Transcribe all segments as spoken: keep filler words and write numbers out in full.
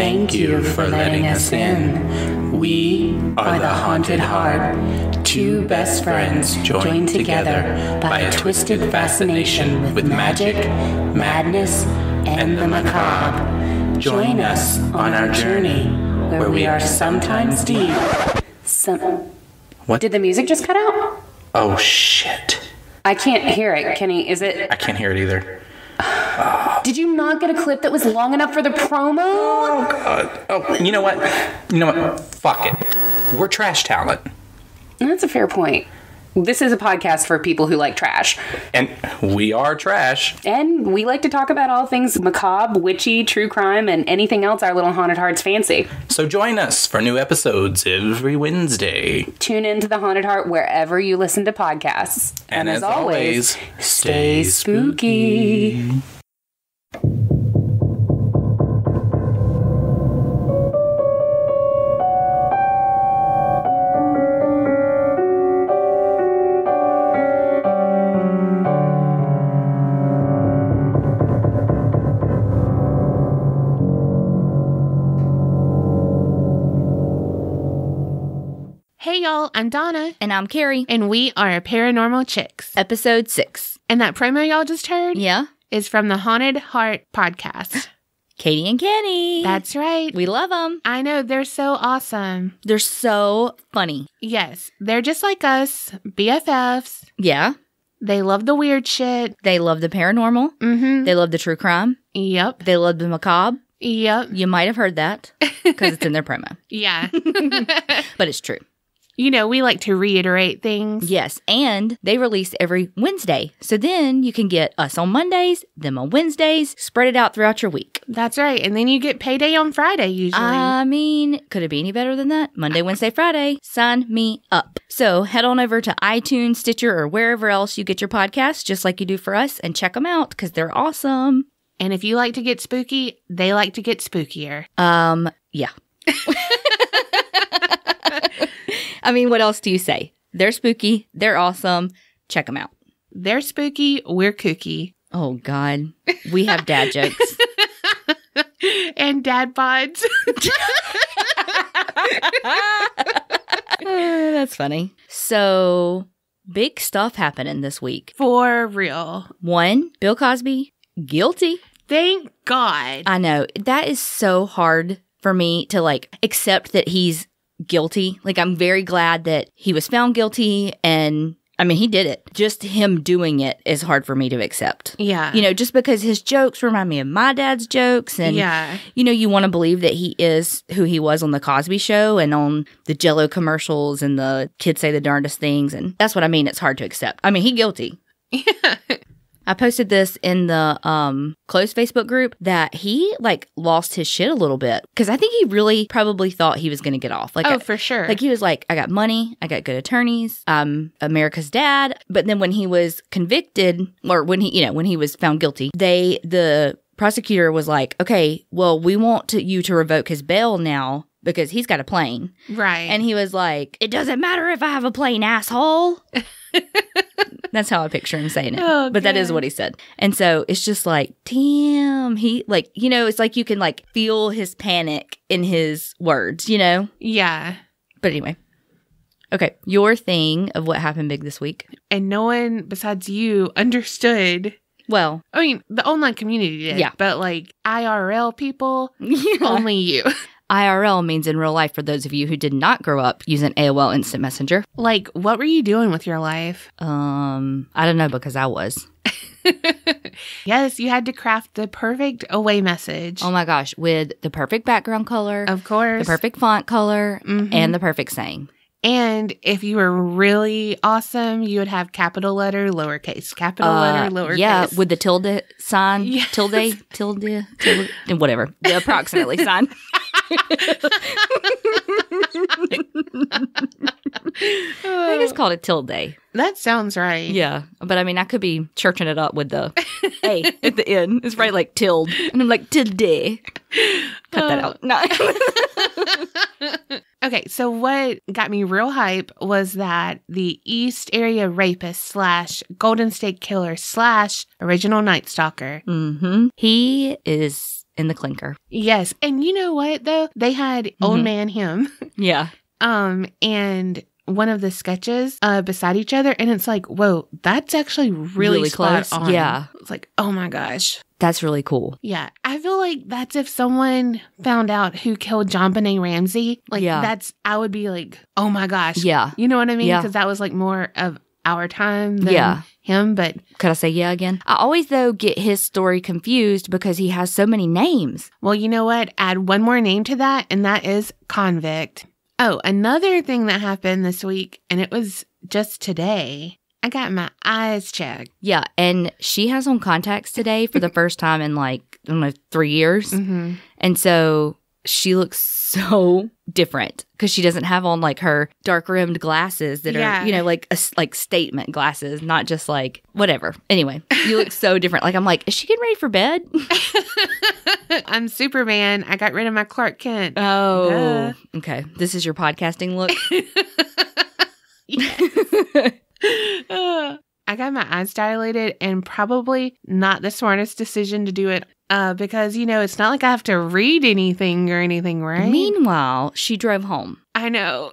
Thank you for letting us in. We are the Haunted Heart, two best friends joined together by a twisted fascination with magic, madness, and the macabre. Join us on our journey, where we are sometimes deep. Some... What? Did the music just cut out? Oh, shit. I can't hear it, Kenny. Is it... I can't hear it either. Did you not get a clip that was long enough for the promo? Oh, God. Oh, you know what? You know what? Fuck it. We're trash talent. That's a fair point. This is a podcast for people who like trash. And we are trash. And we like to talk about all things macabre, witchy, true crime, and anything else our little haunted hearts fancy. So join us for new episodes every Wednesday. Tune in to the Haunted Heart wherever you listen to podcasts. And, and as, as always, always, stay spooky. spooky. I'm Donna. And I'm Carrie. And we are Paranormal Chicks. Episode six. And that promo y'all just heard? Yeah. Is from the Haunted Heart podcast. Katie and Kenny. That's right. We love them. I know. They're so awesome. They're so funny. Yes. They're just like us. B F Fs. Yeah. They love the weird shit. They love the paranormal. Mm-hmm. They love the true crime. Yep. They love the macabre. Yep. You might have heard that because it's in their promo. Yeah. But it's true. You know, we like to reiterate things. Yes, and they release every Wednesday. So then you can get us on Mondays, them on Wednesdays, spread it out throughout your week. That's right. And then you get payday on Friday usually. I mean, could it be any better than that? Monday, Wednesday, Friday. Sign me up. So head on over to iTunes, Stitcher, or wherever else you get your podcasts, just like you do for us, and check them out because they're awesome. And if you like to get spooky, they like to get spookier. Um, yeah. I mean, what else do you say? They're spooky. They're awesome. Check them out. They're spooky. We're kooky. Oh, God. We have dad jokes. And dad bods. Oh, that's funny. So, big stuff happening this week. For real. One, Bill Cosby, guilty. Thank God. I know. That is so hard for me to, like, accept that he's guilty. Like, I'm very glad that he was found guilty, and I mean, he did it. Just him doing it is hard for me to accept. Yeah. You know, just because his jokes remind me of my dad's jokes, and yeah, you know, you want to believe that he is who he was on the Cosby Show and on the Jell-O commercials and the kids say the darndest things, and that's what I mean. It's hard to accept. I mean, he guilty. Yeah. I posted this in the um, closed Facebook group that he, like, lost his shit a little bit. Because I think he really probably thought he was going to get off. Like, oh, I, for sure. Like, he was like, I got money. I got good attorneys. I'm America's dad. But then when he was convicted, or when he, you know, when he was found guilty, they, the prosecutor was like, okay, well, we want to, you to revoke his bail now because he's got a plane. Right. And he was like, it doesn't matter if I have a plane, asshole. That's how I picture him saying it. Oh, but God, that is what he said. And so it's just like, damn, he, like, you know, it's like you can, like, feel his panic in his words, you know? Yeah. But anyway. Okay. Your thing of what happened big this week. And no one besides you understood. Well, I mean, the online community did. Yeah. But, like, I R L people, yeah. Only you. I R L means in real life for those of you who did not grow up using A O L Instant Messenger. Like, what were you doing with your life? Um, I don't know, because I was. Yes, you had to craft the perfect away message. Oh my gosh, with the perfect background color. Of course. The perfect font color, mm-hmm. And the perfect saying. And if you were really awesome, you would have capital letter, lowercase, capital uh, letter, lowercase. Yeah, with the tilde sign, yes. tilde, tilde, tilde, and whatever, the approximately sign. I think it's called a tilde. That sounds right. Yeah. But I mean, I could be churching it up with the A at the end. It's right, like tilde. And I'm like, tilde. Cut uh, that out. No. Okay. So what got me real hype was that the East Area Rapist slash Golden State Killer slash Original Night Stalker. Mm-hmm. He is in the clinker. Yes. And you know what, though? They had mm-hmm. old man him. Yeah. Um, and one of the sketches uh, beside each other. And it's like, whoa, that's actually really, really spot close. On. Yeah. It's like, oh, my gosh. That's really cool. Yeah. I feel like that's if someone found out who killed JonBenet Ramsey. Like, yeah. that's, I would be like, oh, my gosh. Yeah. You know what I mean? Because yeah. that was like more of our time than yeah. him. But could I say yeah again? I always, though, get his story confused because he has so many names. Well, you know what? Add one more name to that, and that is Convict. Oh, another thing that happened this week, and it was just today, I got my eyes checked. Yeah, and she has on contacts today for the first time in like, I don't know, three years. Mm-hmm. And so she looks so different because she doesn't have on like her dark rimmed glasses that yeah. are, you know, like a, like statement glasses, not just like whatever. Anyway, you look so different. Like, I'm like, is she getting ready for bed? I'm Superman. I got rid of my Clark Kent. Oh, Duh. Okay. This is your podcasting look. I got my eyes dilated and probably not the smartest decision to do it uh, because, you know, it's not like I have to read anything or anything, right? Meanwhile, she drove home. I know.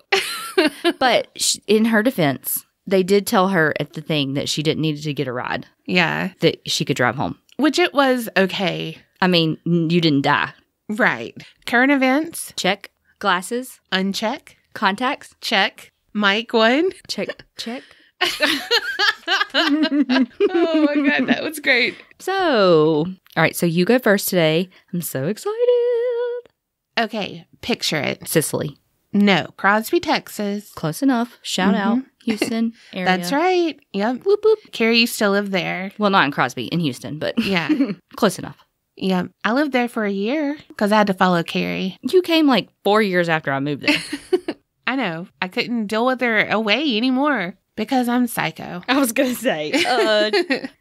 But she, in her defense, they did tell her at the thing that she didn't need to get a ride. Yeah. That she could drive home. Which it was okay. I mean, you didn't die. Right. Current events. Check. Glasses. Uncheck. Contacts. Check. Mic one. Check. Check. Oh, my God. That was great. So, all right. So, you go first today. I'm so excited. Okay. Picture it. Sicily. No. Crosby, Texas. Close enough. Shout mm-hmm. out. Houston area. That's right. Yep. Whoop, whoop. Carrie, you still live there. Well, not in Crosby. In Houston, but yeah. Close enough. Yeah, I lived there for a year because I had to follow Carrie. You came like four years after I moved there. I know. I couldn't deal with her away anymore because I'm psycho. I was going to say, uh,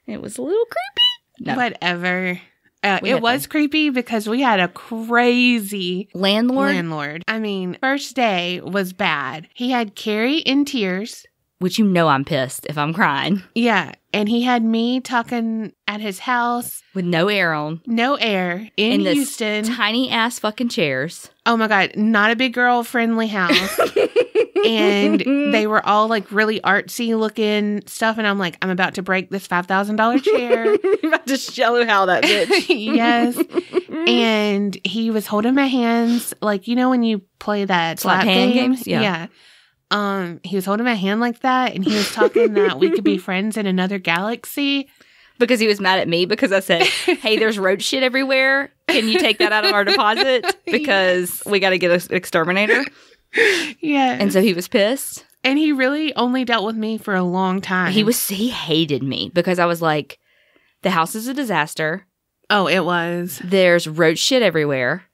it was a little creepy. No. Whatever. Uh, it was them. creepy because we had a crazy landlord. landlord. I mean, first day was bad. He had Carrie in tears. Which, you know, I'm pissed if I'm crying. Yeah. And he had me talking at his house. With no air on. No air. In, in Houston. Tiny ass fucking chairs. Oh my God. Not a big girl friendly house. And they were all like really artsy looking stuff. And I'm like, I'm about to break this five thousand dollar chair. I'm about to shallow how that bitch. Yes. And he was holding my hands. Like, you know, when you play that slap hand game? games? Yeah. Yeah. Um, he was holding my hand like that, and he was talking that we could be friends in another galaxy. Because he was mad at me because I said, hey, there's roach shit everywhere. Can you take that out of our deposit? Because yes. we got to get an exterminator. Yeah. And so he was pissed. And he really only dealt with me for a long time. He was, he hated me because I was like, the house is a disaster. Oh, it was. There's roach shit everywhere.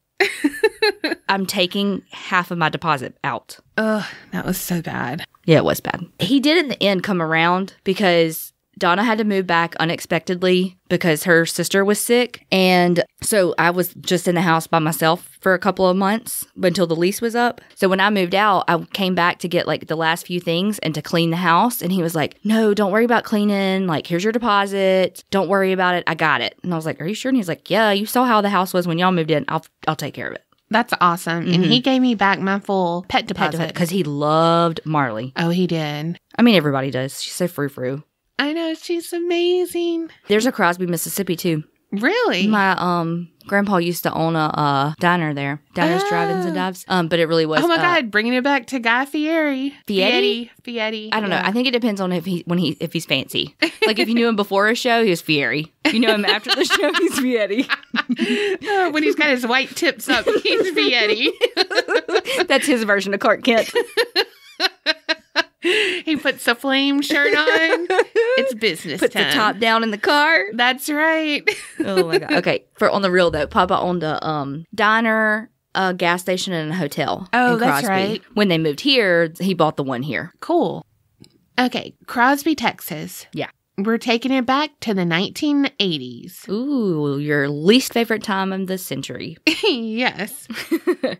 I'm taking half of my deposit out. Ugh, that was so bad. Yeah, it was bad. He did in the end come around because Donna had to move back unexpectedly because her sister was sick. And so I was just in the house by myself for a couple of months until the lease was up. So when I moved out, I came back to get like the last few things and to clean the house. And he was like, no, don't worry about cleaning. Like, here's your deposit. Don't worry about it. I got it. And I was like, are you sure? And he's like, yeah, you saw how the house was when y'all moved in. I'll, I'll take care of it. That's awesome. Mm-hmm. And he gave me back my full pet deposit. Because he loved Marley. Oh, he did. I mean, everybody does. She's so frou-frou. I know. She's amazing. There's a Crosby, Mississippi, too. Really? My um grandpa used to own a uh, diner there. Diners, oh. drive-ins, and dives. Um, But it really was. Oh, my uh, God. Bringing it back to Guy Fieri. Fieri? Fieri. I don't yeah. know. I think it depends on if he when he if he's fancy. Like, if you knew him before a show, he was Fieri. If you know him after the show, he's Fieri. Uh, when he's got his white tips up, he's Fieri. That's his version of Clark Kent. He puts a flame shirt on. It's business puts time. Puts the top down in the car. That's right. Oh, my God. Okay. For on the real, though, Papa owned a um, diner, a gas station, and a hotel. Oh, in Crosby. That's right. When they moved here, he bought the one here. Cool. Okay. Crosby, Texas. Yeah. We're taking it back to the nineteen eighties. Ooh, your least favorite time of the century. Yes.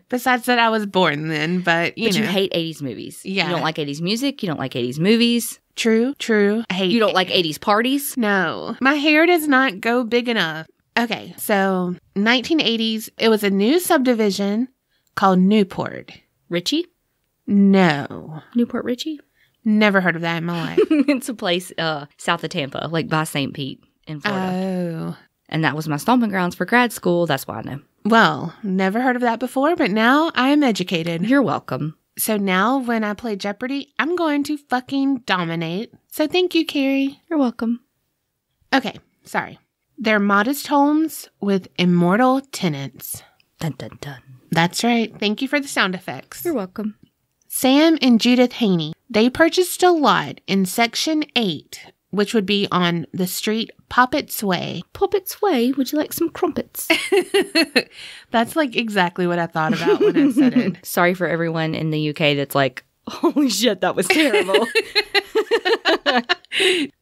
Besides that, I was born then, but you but know. But you hate eighties movies. Yeah. You don't like eighties music. You don't like eighties movies. True, true. I hate You don't it. like eighties parties. No. My hair does not go big enough. Okay, so nineteen eighties, it was a new subdivision called Newport. Richie? No. Newport Richie? Never heard of that in my life. It's a place uh, south of Tampa, like by Saint Pete in Florida. Oh. And that was my stomping grounds for grad school. That's why I know. Well, never heard of that before, but now I'm educated. You're welcome. So now when I play Jeopardy, I'm going to fucking dominate. So thank you, Carrie. You're welcome. Okay, sorry. They're modest homes with immortal tenants. Dun, dun, dun. That's right. Thank you for the sound effects. You're welcome. Sam and Judith Haney, they purchased a lot in Section eight, which would be on the street Poppet's Way. Poppet's Way? Would you like some crumpets? That's like exactly what I thought about when I said it. Sorry for everyone in the U K that's like, holy shit, that was terrible.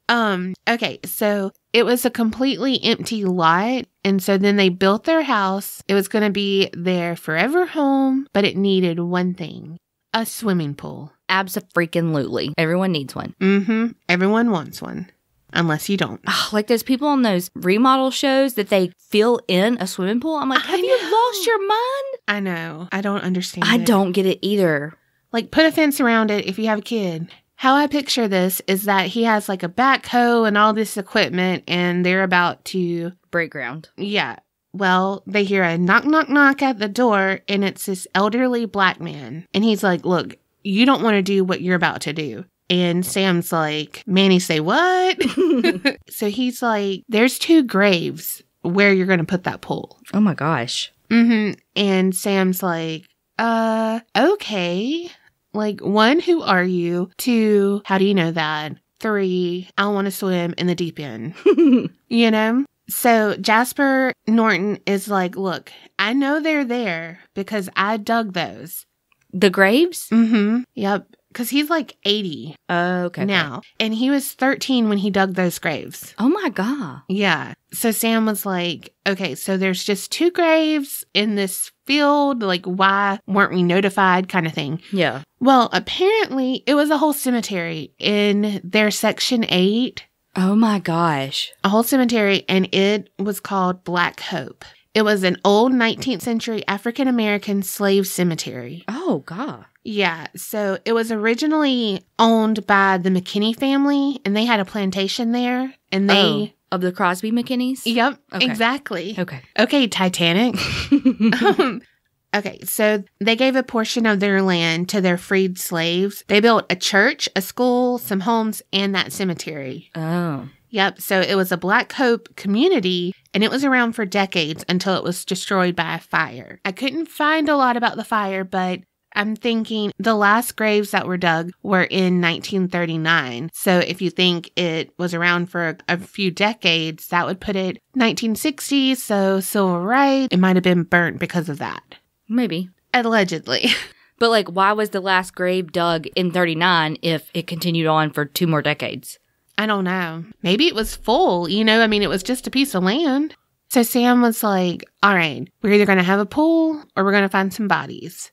um. Okay, so it was a completely empty lot. And so then they built their house. It was going to be their forever home, but it needed one thing. A swimming pool. Abso-freaking-lutely. Everyone needs one. Mm-hmm. Everyone wants one. Unless you don't. Oh, like those people on those remodel shows that they fill in a swimming pool. I'm like, have you lost your mind? I know. I don't understand I it. don't get it either. Like, put a fence around it if you have a kid. How I picture this is that he has, like, a backhoe and all this equipment, and they're about to... break ground. Yeah. Well, they hear a knock, knock, knock at the door, and it's this elderly black man. And he's like, look, you don't want to do what you're about to do. And Sam's like, Manny, say what? So he's like, there's two graves where you're going to put that pool. Oh, my gosh. Mm-hmm. And Sam's like, uh, okay. Like, one, who are you? Two, how do you know that? Three, I want to swim in the deep end. You know? So Jasper Norton is like, look, I know they're there because I dug those. The graves? Mm-hmm. Yep. Because he's like eighty oh, okay, now. Okay. And he was thirteen when he dug those graves. Oh, my God. Yeah. So Sam was like, okay, so there's just two graves in this field. Like, why weren't we notified kind of thing? Yeah. Well, apparently it was a whole cemetery in their Section eight. Oh, my gosh. A whole cemetery, and it was called Black Hope. It was an old nineteenth century African-American slave cemetery. Oh, God. Yeah. So it was originally owned by the McKinney family, and they had a plantation there. And they... Oh, of the Crosby McKinneys? Yep. Okay. Exactly. Okay. Okay, Titanic. um, okay. So they gave a portion of their land to their freed slaves. They built a church, a school, some homes, and that cemetery. Oh. Yep. So it was a Black Hope community, and it was around for decades until it was destroyed by a fire. I couldn't find a lot about the fire, but... I'm thinking the last graves that were dug were in nineteen thirty-nine. So if you think it was around for a, a few decades, that would put it nineteen sixty. So civil rights, it might have been burnt because of that. Maybe. Allegedly. But like, why was the last grave dug in thirty-nine if it continued on for two more decades? I don't know. Maybe it was full, you know? I mean, it was just a piece of land. So Sam was like, all right, we're either going to have a pool or we're going to find some bodies.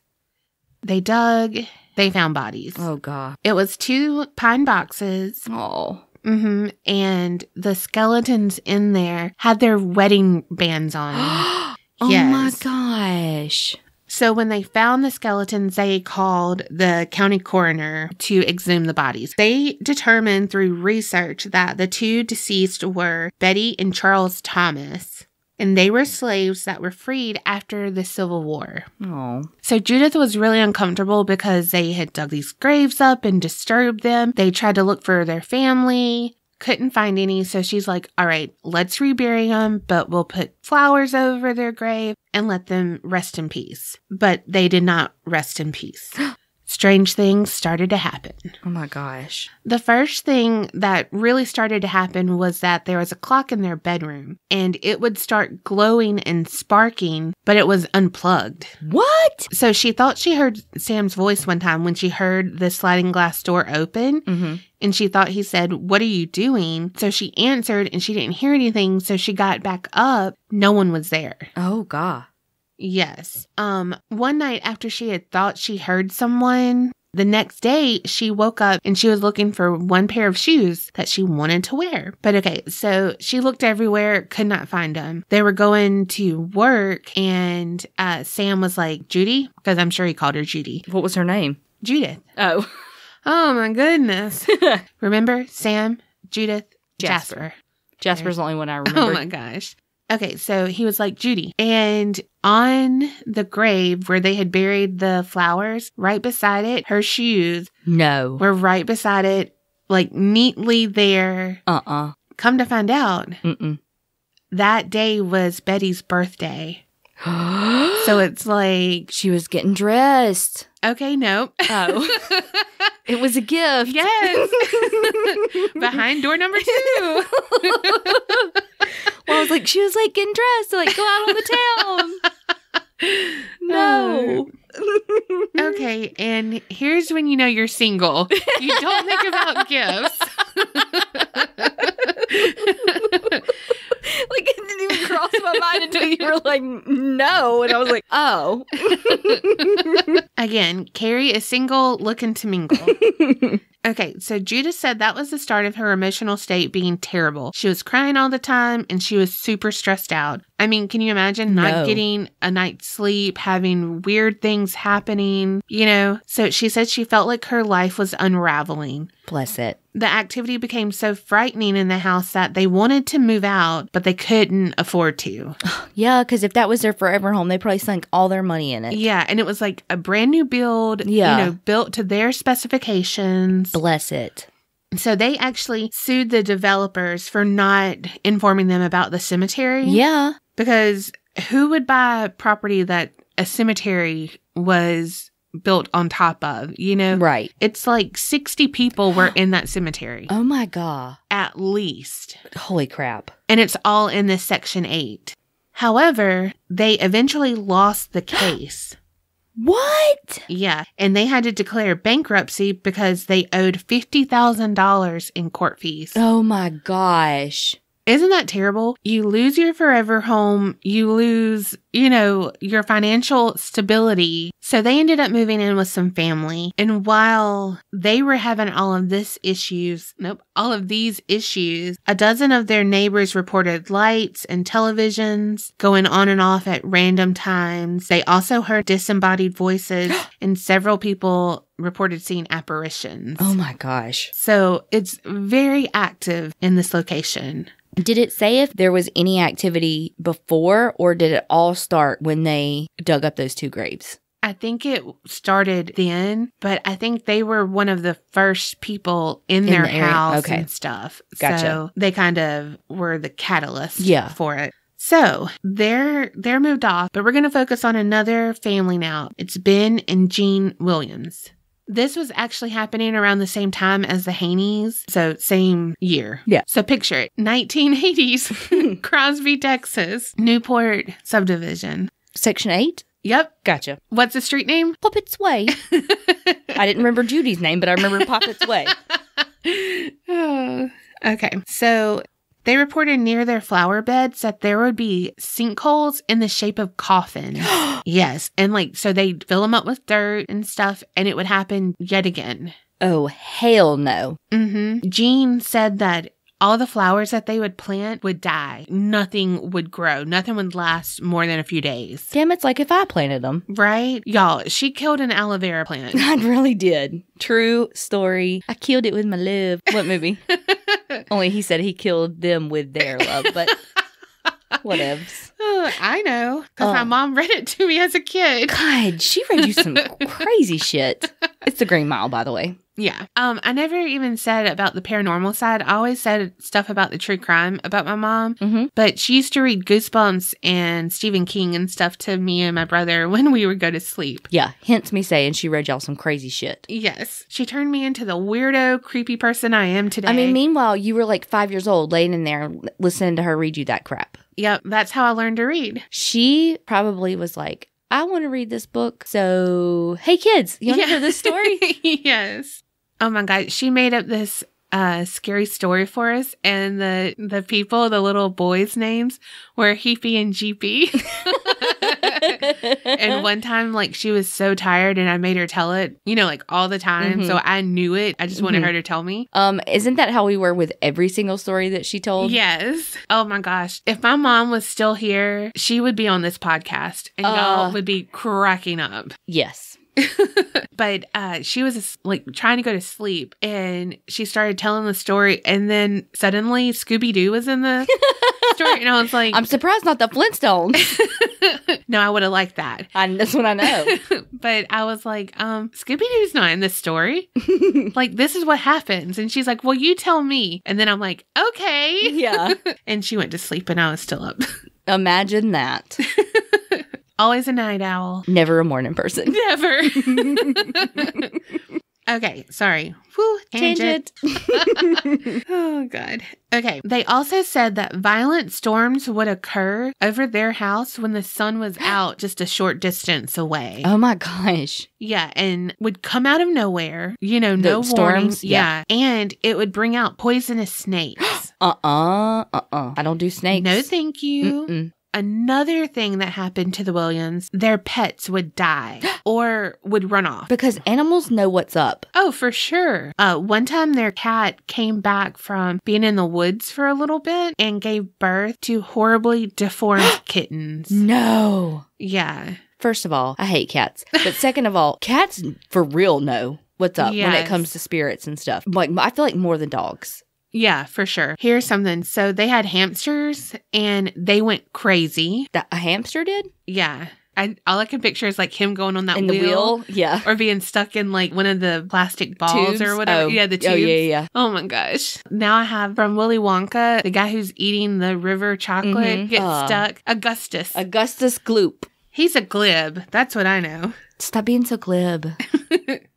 They dug, they found bodies. Oh, God. It was two pine boxes. Oh. Mm-hmm. And the skeletons in there had their wedding bands on. Oh, yes. My gosh. So when they found the skeletons, they called the county coroner to exhume the bodies. They determined through research that the two deceased were Betty and Charles Thomas. And they were slaves that were freed after the Civil War. Oh. So Judith was really uncomfortable because they had dug these graves up and disturbed them. They tried to look for their family, couldn't find any. So she's like, all right, let's rebury them, but we'll put flowers over their grave and let them rest in peace. But they did not rest in peace. Strange things started to happen. Oh, my gosh. The first thing that really started to happen was that there was a clock in their bedroom, and it would start glowing and sparking, but it was unplugged. What? So she thought she heard Sam's voice one time when she heard the sliding glass door open, mm-hmm. and she thought he said, what are you doing? So she answered, and she didn't hear anything, so she got back up. No one was there. Oh, God. Yes. Um, one night after she had thought she heard someone, The next day, she woke up and she was looking for one pair of shoes that she wanted to wear. But okay, so she looked everywhere, could not find them. They were going to work, and uh, Sam was like, Judy? Because I'm sure he called her Judy. What was her name? Judith. Oh. Oh, my goodness. Remember? Sam, Judith, Jasper. Jasper. Jasper's the only one I remember. Oh, my gosh. Okay, so he was like, Judy. And on the grave where they had buried the flowers, right beside it, her shoes no. were right beside it, like neatly there. Uh-uh. Come to find out, Mm-mm. that day was Betty's birthday. So it's like... She was getting dressed. Okay, no. Oh. It was a gift. Yes. Behind door number two. Well, I was like, she was like getting dressed to like go out on the town. No. Okay, and here's when you know you're single. You don't think about gifts. Like, it didn't even cross my mind until you were like, no. And I was like, oh. Again, Carrie is single, looking to mingle. Okay, so Judith said that was the start of her emotional state being terrible. She was crying all the time, and she was super stressed out. I mean, can you imagine not no. getting a night's sleep, having weird things happening, you know? So she said she felt like her life was unraveling. Bless it. The activity became so frightening in the house that they wanted to move out, but they couldn't afford to. Yeah, because if that was their forever home, they probably sunk all their money in it. Yeah, and it was like a brand new build, yeah. you know, built to their specifications. Bless it. So they actually sued the developers for not informing them about the cemetery. Yeah. Because who would buy property that a cemetery was built on top of, you know? Right. It's like sixty people were in that cemetery. Oh, my God. At least. Holy crap. And it's all in this Section eight. However, they eventually lost the case. What? Yeah. And they had to declare bankruptcy because they owed fifty thousand dollars in court fees. Oh, my gosh. Isn't that terrible? You lose your forever home. You lose, you know, your financial stability. So they ended up moving in with some family. And while they were having all of this issues, nope, all of these issues, a dozen of their neighbors reported lights and televisions going on and off at random times. They also heard disembodied voices and several people reported seeing apparitions. Oh my gosh. So it's very active in this location. Did it say if there was any activity before, or did it all start when they dug up those two graves? I think it started then, but I think they were one of the first people in, in their the house okay. and stuff. Gotcha. So they kind of were the catalyst yeah. for it. So they're they're moved off, but we're going to focus on another family now. It's Ben and Jean Williams. This was actually happening around the same time as the Haney's, so same year. Yeah. So picture it, nineteen eighties, Crosby, Texas, Newport subdivision. Section eight? Yep. Gotcha. What's the street name? Poppet's Way. I didn't remember Judy's name, but I remember Poppet's Way. Oh, okay. So they reported near their flower beds that there would be sinkholes in the shape of coffins. Yes. And like, so they'd fill them up with dirt and stuff, and it would happen yet again. Oh, hell no. Mm-hmm. Jean said that all the flowers that they would plant would die. Nothing would grow. Nothing would last more than a few days. Damn, it's like if I planted them. Right? Y'all, she killed an aloe vera plant. I really did. True story. I killed it with my love. What movie? Only he said he killed them with their love, but whatevs. Oh, I know, because um, my mom read it to me as a kid. God, she read you some crazy shit. It's The Green Mile, by the way. Yeah. Um, I never even said about the paranormal side. I always said stuff about the true crime about my mom. Mm-hmm. But she used to read Goosebumps and Stephen King and stuff to me and my brother when we would go to sleep. Yeah. Hence me saying she read y'all some crazy shit. Yes. She turned me into the weirdo, creepy person I am today. I mean, meanwhile, you were like five years old laying in there listening to her read you that crap. Yep. That's how I learned to read. She probably was like, I want to read this book. So, hey, kids, you want yeah. to hear this story? Yes. Oh, my God. She made up this uh, scary story for us. And the, the people, the little boys' names were Heepy and Jeepy. And one time, like, she was so tired and I made her tell it, you know, like all the time. Mm-hmm. So I knew it. I just wanted mm-hmm. her to tell me. Um, isn't that how we were with every single story that she told? Yes. Oh my gosh. If my mom was still here, she would be on this podcast and uh, y'all would be cracking up. Yes. But uh, she was like trying to go to sleep and she started telling the story, and then suddenly Scooby-Doo was in the story, and I was like, I'm surprised not the Flintstones. No, I would have liked that. I, that's what I know. But I was like, um, Scooby-Doo's not in this story. Like, this is what happens. And she's like, well, you tell me. And then I'm like, okay. Yeah. And she went to sleep and I was still up. Imagine that. Always a night owl. Never a morning person. Never. Okay, sorry. Woo, change, change it. Oh, God. Okay. They also said that violent storms would occur over their house when the sun was out just a short distance away. Oh, my gosh. Yeah, and would come out of nowhere. You know, the no storms, warnings. Yeah. yeah. And it would bring out poisonous snakes. uh-uh, uh-uh. I don't do snakes. No, thank you. Mm-mm. Another thing that happened to the Williams, their pets would die or would run off. Because animals know what's up. Oh, for sure. Uh, one time their cat came back from being in the woods for a little bit and gave birth to horribly deformed kittens. No. Yeah. First of all, I hate cats. But second of all, cats for real know what's up yes. when it comes to spirits and stuff. Like, I feel like more than dogs. Yeah, for sure. Here's something. So they had hamsters and they went crazy. That a hamster did? Yeah. I, all I can picture is like him going on that in wheel, the wheel. Yeah. Or being stuck in like one of the plastic balls tubes? or whatever. Oh. Yeah, the tubes. Oh, yeah, yeah. Oh, my gosh. Now I have from Willy Wonka, the guy who's eating the river chocolate mm-hmm. gets uh, stuck. Augustus. Augustus Gloop. He's a glib. That's what I know. Stop being so glib.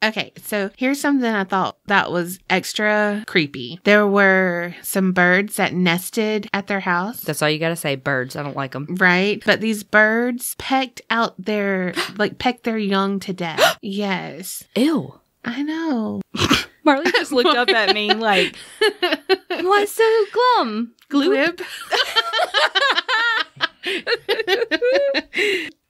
Okay, so here's something I thought that was extra creepy. There were some birds that nested at their house. That's all you gotta say, birds. I don't like them. Right? But these birds pecked out their, like, pecked their young to death. Yes. Ew. I know. Marley just looked up at me like, why so glum? Glib?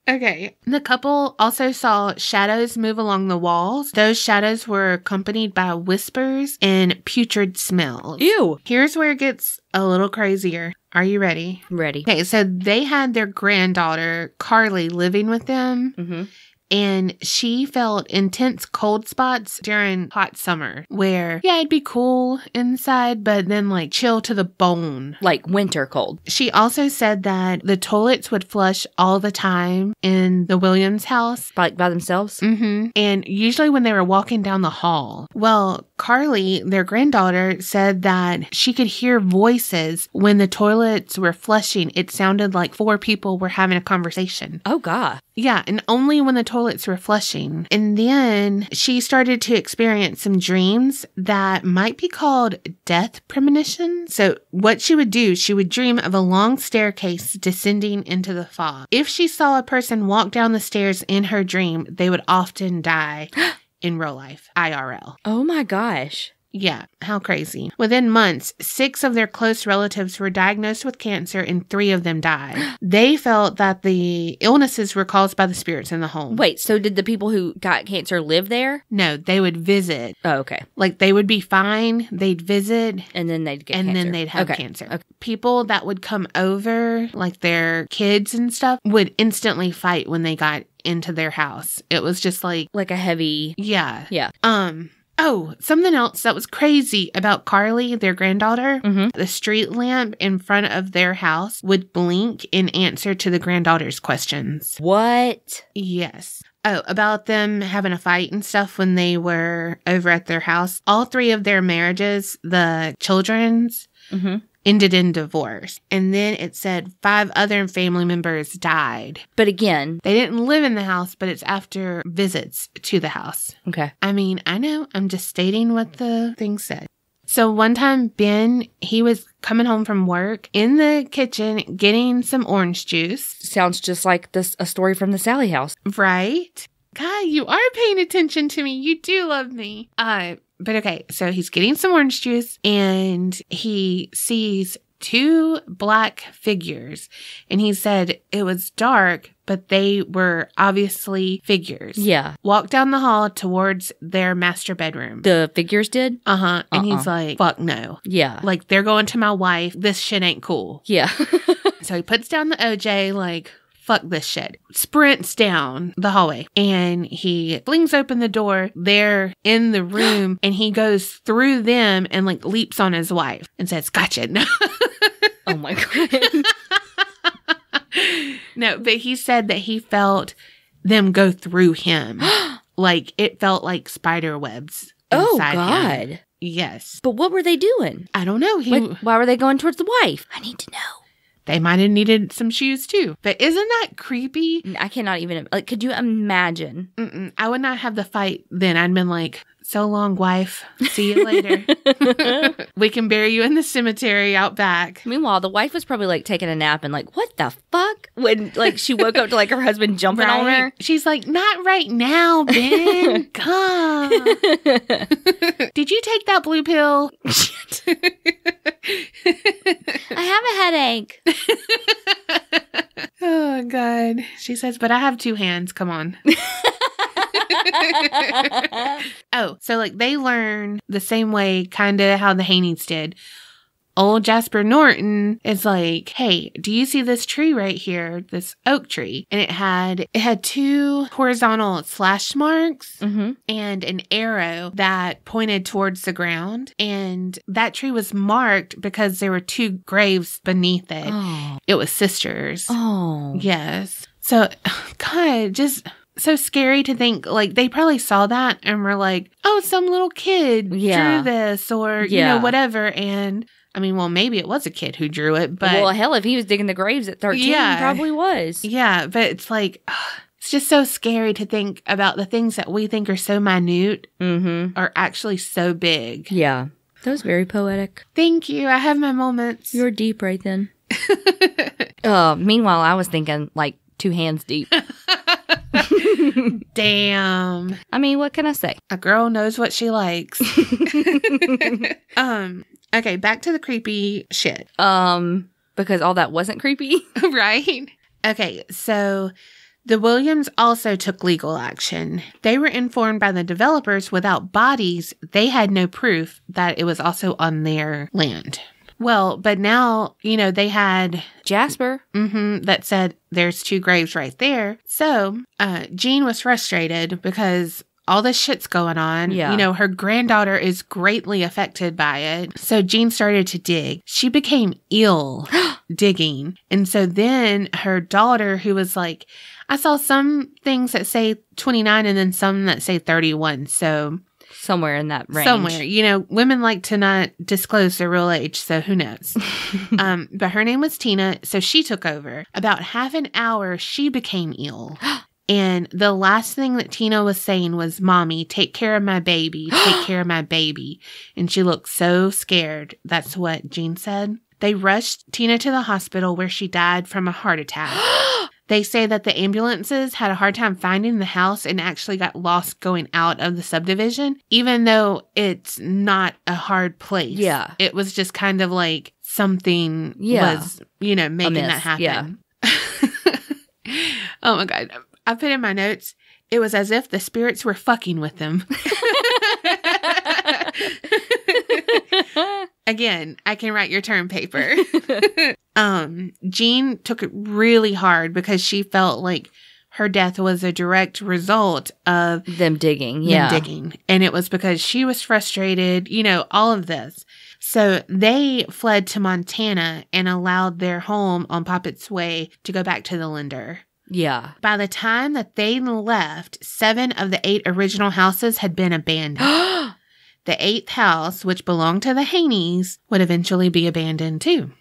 Okay. The couple also saw shadows move along the walls. Those shadows were accompanied by whispers and putrid smells. Ew. Here's where it gets a little crazier. Are you ready? Ready. Okay. So they had their granddaughter, Carly, living with them. Mm-hmm. And she felt intense cold spots during hot summer where, yeah, it'd be cool inside, but then like chill to the bone. Like winter cold. She also said that the toilets would flush all the time in the Williams house. Like by themselves? Mm-hmm. And usually when they were walking down the hall. Well, Carly, their granddaughter, said that she could hear voices when the toilets were flushing. It sounded like four people were having a conversation. Oh, God. Yeah, and only when the toilets were flushing. And then she started to experience some dreams that might be called death premonitions. So what she would do, she would dream of a long staircase descending into the fog. If she saw a person walk down the stairs in her dream, they would often die in real life, I R L. Oh my gosh. Yeah, how crazy. Within months, six of their close relatives were diagnosed with cancer and three of them died. They felt that the illnesses were caused by the spirits in the home. Wait, so did the people who got cancer live there? No, they would visit. Oh, okay. Like, they would be fine, they'd visit. And then they'd get and cancer. And then they'd have okay. cancer. Okay. People that would come over, like their kids and stuff, would instantly fight when they got into their house. It was just like... Like a heavy... Yeah. Yeah. Um... Oh, something else that was crazy about Carly, their granddaughter, mm-hmm. the street lamp in front of their house would blink in answer to the granddaughter's questions. What? Yes. Oh, about them having a fight and stuff when they were over at their house. All three of their marriages, the children's, mm-hmm. ended in divorce. And then it said five other family members died. But again, they didn't live in the house, but it's after visits to the house. Okay. I mean, I know. I'm just stating what the thing said. So one time, Ben, he was coming home from work in the kitchen getting some orange juice. Sounds just like this a story from the Sally house. Right? God, you are paying attention to me. You do love me. Uh, But okay, so he's getting some orange juice and he sees two black figures. And he said it was dark, but they were obviously figures. Yeah. Walked down the hall towards their master bedroom. The figures did? Uh-huh. And uh-uh. he's like, fuck no. Yeah. Like, they're going to my wife. This shit ain't cool. Yeah. So he puts down the O J, like, fuck this shit. Sprints down the hallway and he flings open the door. They're in the room and he goes through them and like leaps on his wife and says, gotcha. Oh my God. No, but he said that he felt them go through him. Like it felt like spider webs. Oh God. Him. Yes. But what were they doing? I don't know. He, what, why were they going towards the wife? I need to know. They might have needed some shoes, too. But isn't that creepy? I cannot even... Like, could you imagine? Mm-mm, I would not have the fight then. I'd been like, so long, wife. See you later. We can bury you in the cemetery out back. Meanwhile, the wife was probably, like, taking a nap and like, what the fuck? When, like, she woke up to, like, her husband jumping right on her. She's like, not right now, Ben. Come. Did you take that blue pill? I have a headache. Oh, God. She says, but I have two hands. Come on. Oh, so like they learn the same way kind of how the Haneys did. Old Jasper Norton is like, hey, do you see this tree right here? This oak tree. And it had it had two horizontal slash marks mm-hmm. and an arrow that pointed towards the ground. And that tree was marked because there were two graves beneath it. Oh. It was sisters. Oh. Yes. So, God, just... so scary to think, like, they probably saw that and were like, oh, some little kid yeah. drew this or, yeah. you know, whatever. And, I mean, well, maybe it was a kid who drew it, but... Well, hell, if he was digging the graves at thirteen, yeah, he probably was. Yeah, but it's like, ugh, it's just so scary to think about the things that we think are so minute mm-hmm. are actually so big. Yeah. That was very poetic. Thank you. I have my moments. You're deep right then. uh, meanwhile, I was thinking, like, two hands deep. Damn. I mean, what can I say? A girl knows what she likes. um. Okay, back to the creepy shit. Um, because all that wasn't creepy. Right? Okay, so the Williams also took legal action. They were informed by the developers without bodies, they had no proof that it was also on their land. Well, but now, you know, they had... Jasper. Mm-hmm. That said, there's two graves right there. So, uh, Jean was frustrated because all this shit's going on. Yeah. You know, her granddaughter is greatly affected by it. So, Jean started to dig. She became ill digging. And so then her daughter, who was like... I saw some things that say twenty-nine and then some that say thirty-one, so... Somewhere in that range. Somewhere. You know, women like to not disclose their real age, so who knows? um, but her name was Tina, so she took over. About half an hour, she became ill. And the last thing that Tina was saying was, Mommy, take care of my baby. Take care of my baby. And she looked so scared. That's what Jean said. They rushed Tina to the hospital where she died from a heart attack. They say that the ambulances had a hard time finding the house and actually got lost going out of the subdivision, even though it's not a hard place. Yeah. It was just kind of like something yeah. was, you know, making that happen. Yeah. Oh, my God. I put in my notes, it was as if the spirits were fucking with them. Again, I can write your term paper. um, Jean took it really hard because she felt like her death was a direct result of them digging. Them yeah. digging. And it was because she was frustrated, you know, all of this. So they fled to Montana and allowed their home on Poppet's Way to go back to the lender. Yeah. By the time that they left, seven of the eight original houses had been abandoned. The eighth house, which belonged to the Haneys, would eventually be abandoned, too.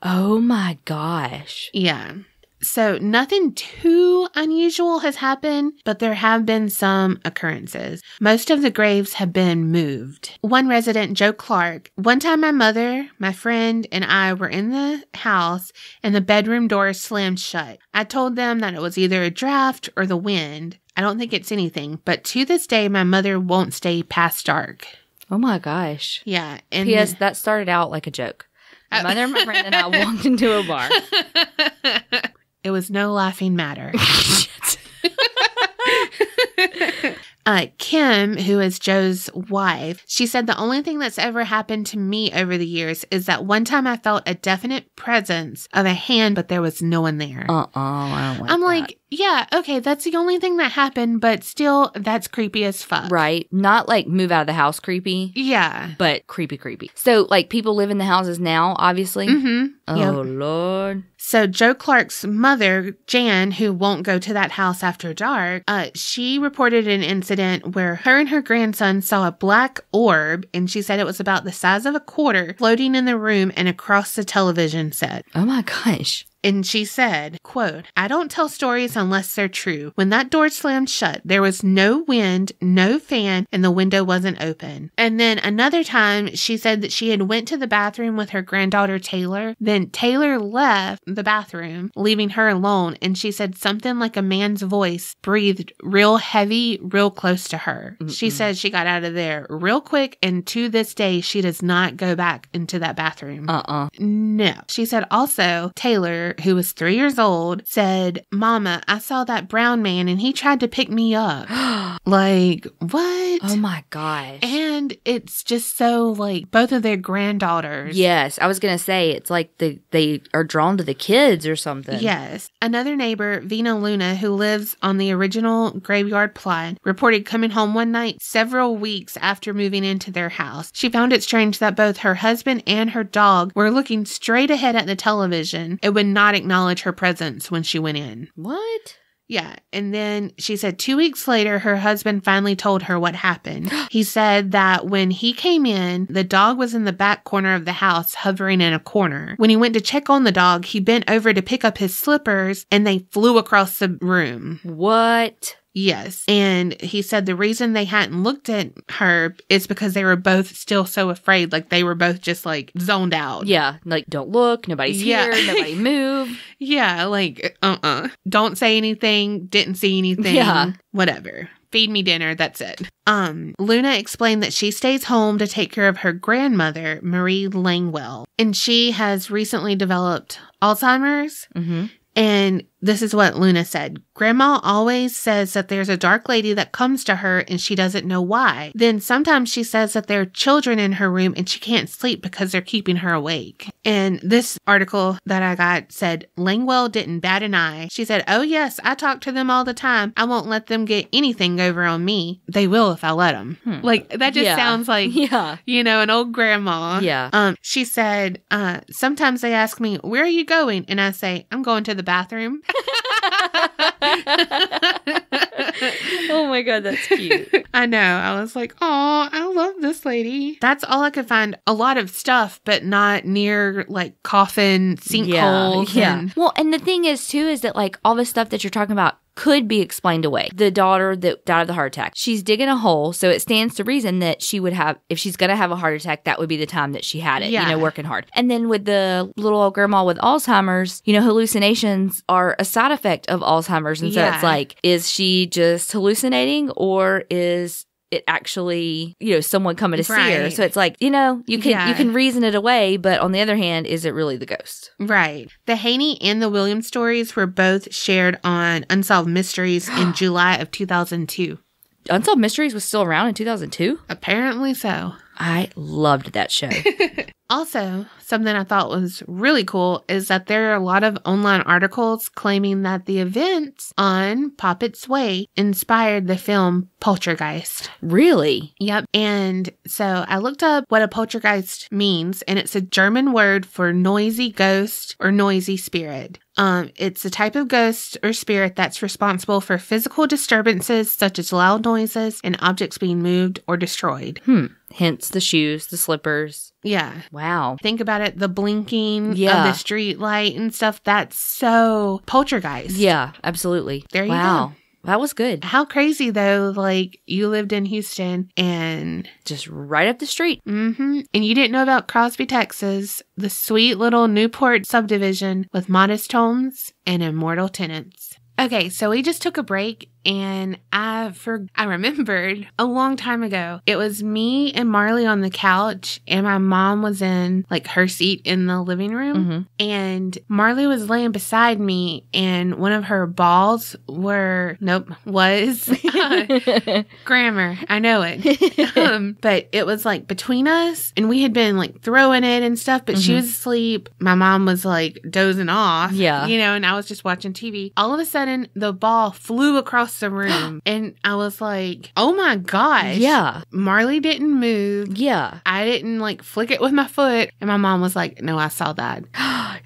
Oh, my gosh. Yeah. So, nothing too unusual has happened, but there have been some occurrences. Most of the graves have been moved. One resident, Joe Clark, one time my mother, my friend, and I were in the house, and the bedroom door slammed shut. I told them that it was either a draft or the wind. I don't think it's anything, but to this day, my mother won't stay past dark. Oh, my gosh. Yeah. And P S that started out like a joke. My mother, my friend, and I walked into a bar. It was no laughing matter. Uh, Kim, who is Joe's wife, she said, the only thing that's ever happened to me over the years is that one time I felt a definite presence of a hand, but there was no one there. Uh-uh, I don't like I'm that. Like, yeah, okay, that's the only thing that happened, but still, that's creepy as fuck. Right. Not like move out of the house creepy. Yeah. But creepy, creepy. So, like, people live in the houses now, obviously. Mm-hmm. Oh, yep. Lord. So, Joe Clark's mother, Jan, who won't go to that house after dark, uh, she reported an incident where her and her grandson saw a black orb, and she said it was about the size of a quarter, floating in the room and across the television set. Oh my gosh. And she said, quote, I don't tell stories unless they're true. When that door slammed shut, there was no wind, no fan, and the window wasn't open. And then another time, she said that she had went to the bathroom with her granddaughter, Taylor. Then Taylor left the bathroom, leaving her alone. And she said something like a man's voice breathed real heavy, real close to her. Mm-mm. She said she got out of there real quick. And to this day, she does not go back into that bathroom. Uh-uh. No. She said also, Taylor, who was three years old, said, Mama, I saw that brown man and he tried to pick me up. Like, what? Oh my gosh. And it's just so, like, both of their granddaughters. Yes. I was going to say, it's like the, they are drawn to the kids or something. Yes. Another neighbor, Vina Luna, who lives on the original graveyard plot, reported coming home one night several weeks after moving into their house. She found it strange that both her husband and her dog were looking straight ahead at the television. It would not not acknowledge her presence when she went in. What? Yeah. And then she said two weeks later, her husband finally told her what happened. He said that when he came in, the dog was in the back corner of the house, hovering in a corner. When he went to check on the dog, he bent over to pick up his slippers and they flew across the room. What? Yes. And he said the reason they hadn't looked at her is because they were both still so afraid. Like, they were both just, like, zoned out. Yeah. Like, don't look. Nobody's yeah. here. Nobody move. Yeah. Like, uh-uh. Don't say anything. Didn't see anything. Yeah. Whatever. Feed me dinner. That's it. Um, Luna explained that she stays home to take care of her grandmother, Marie Langwell. And she has recently developed Alzheimer's. Mm-hmm. And this is what Luna said. Grandma always says that there's a dark lady that comes to her and she doesn't know why. Then sometimes she says that there are children in her room and she can't sleep because they're keeping her awake. And this article that I got said, Langwell didn't bat an eye. She said, oh yes, I talk to them all the time. I won't let them get anything over on me. They will if I let them. Hmm. Like, that just yeah. sounds like, yeah. you know, an old grandma. Yeah. Um. She said, uh, sometimes they ask me, where are you going? And I say, I'm going to the bathroom. Oh my god, that's cute. I know. I was like, oh, I love this lady. That's all I could find. A lot of stuff, but not near, like, coffin sinkholes. Yeah, yeah. And- well, and the thing is, too, is that, like, all the stuff that you're talking about could be explained away. The daughter that died of the heart attack, she's digging a hole, so it stands to reason that she would have, if she's going to have a heart attack, that would be the time that she had it, yeah. you know, working hard. And then with the little old grandma with Alzheimer's, you know, hallucinations are a side effect of Alzheimer's. And so yeah. it's like, is she just hallucinating or is it actually, you know, someone coming to right. see her? So it's like, you know, you can yeah. you can reason it away, but on the other hand, is it really the ghost? Right. The Haney and the Williams stories were both shared on Unsolved Mysteries in July of two thousand two. Unsolved Mysteries was still around in two thousand two? Apparently so. I loved that show. Also, something I thought was really cool is that there are a lot of online articles claiming that the events on Poppet's Way inspired the film Poltergeist. Really? Yep. And so I looked up what a poltergeist means, and it's a German word for noisy ghost or noisy spirit. Um, it's a type of ghost or spirit that's responsible for physical disturbances such as loud noises and objects being moved or destroyed. Hmm. Hence the shoes, the slippers. Yeah. Wow. Think about it. The blinking yeah. of the street light and stuff. That's so poltergeist. Yeah, absolutely. There wow. you go. Wow. That was good. How crazy, though. Like, you lived in Houston and... just right up the street. Mm-hmm. And you didn't know about Crosby, Texas, the sweet little Newport subdivision with modest homes and immortal tenants. Okay, so we just took a break And I for I remembered a long time ago, it was me and Marley on the couch, and my mom was in like her seat in the living room. Mm-hmm. And Marley was laying beside me, and one of her balls were nope was uh, grammar. I know it, um, but it was like between us, and we had been like throwing it and stuff. But mm-hmm. she was asleep. My mom was like dozing off. Yeah, you know, and I was just watching T V. All of a sudden, the ball flew across the room, and I was like, oh my gosh. Yeah. Marley didn't move. Yeah. I didn't like flick it with my foot. And my mom was like, no, I saw that.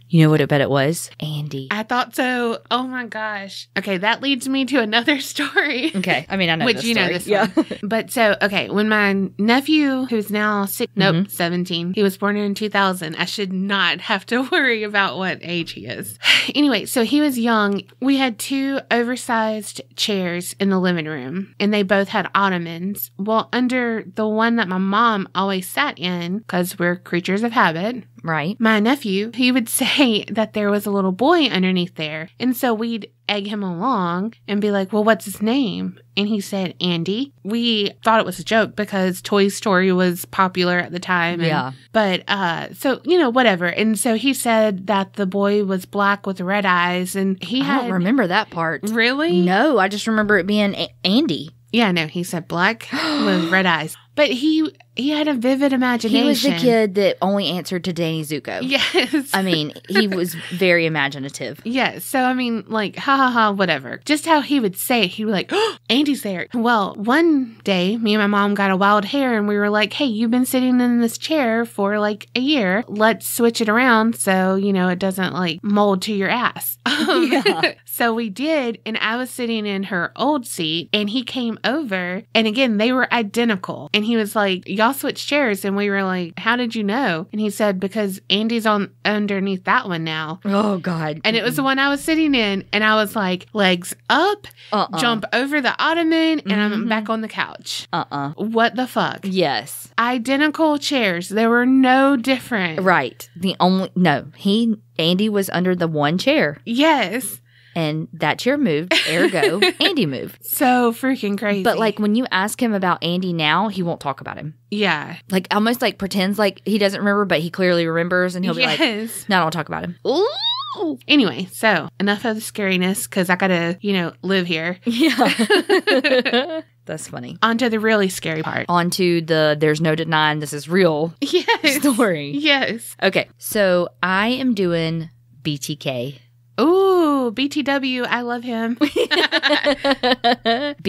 You know what I bet it was? Andy. I thought so. Oh my gosh. Okay, that leads me to another story. Okay. I mean, I know Which this you story. know this yeah. one. But so, okay, when my nephew, who's now six, mm-hmm. nope, seventeen, he was born in two thousand. I should not have to worry about what age he is. Anyway, so he was young. We had two oversized chairs in the living room, and they both had ottomans. Well, under the one that my mom always sat in, because we're creatures of habit. Right. My nephew, he would say that there was a little boy underneath there. And so we'd egg him along and be like, well, what's his name? And he said, Andy. We thought it was a joke because Toy Story was popular at the time. And, yeah. But, uh, so, you know, whatever. And so he said that the boy was black with red eyes, and he I had- I don't remember that part. Really? No, I just remember it being a- Andy. Yeah, no, he said black with red eyes. But he he had a vivid imagination. He was the kid that only answered to Danny Zuko. Yes. I mean, he was very imaginative. Yes. So, I mean, like, ha ha ha, whatever. Just how he would say it, he'd be like, oh, Andy's there. Well, one day, me and my mom got a wild hair, and we were like, hey, you've been sitting in this chair for like a year. Let's switch it around so, you know, it doesn't like mold to your ass. Um, yeah. So we did, and I was sitting in her old seat, and he came over, and again, they were identical. And he was like, y'all switched chairs. And we were like, how did you know? And he said, because Andy's on underneath that one now. Oh, God. And it was the one I was sitting in. And I was like, legs up, uh-uh. jump over the ottoman, and mm-hmm. I'm back on the couch. Uh-uh. What the fuck? Yes. Identical chairs. They were no different. Right. The only, no, he, Andy was under the one chair. Yes. And that chair moved, ergo, Andy moved. So freaking crazy. But, like, when you ask him about Andy now, he won't talk about him. Yeah. Like, almost, like, pretends like he doesn't remember, but he clearly remembers. And he'll be yes. like, no, I don't talk about him. Ooh. Anyway, so enough of the scariness because I got to, you know, live here. Yeah. That's funny. On to the really scary part. On to the there's no denying this is real yes. story. Yes. Okay. So I am doing B T K. Ooh, B T W, I love him. B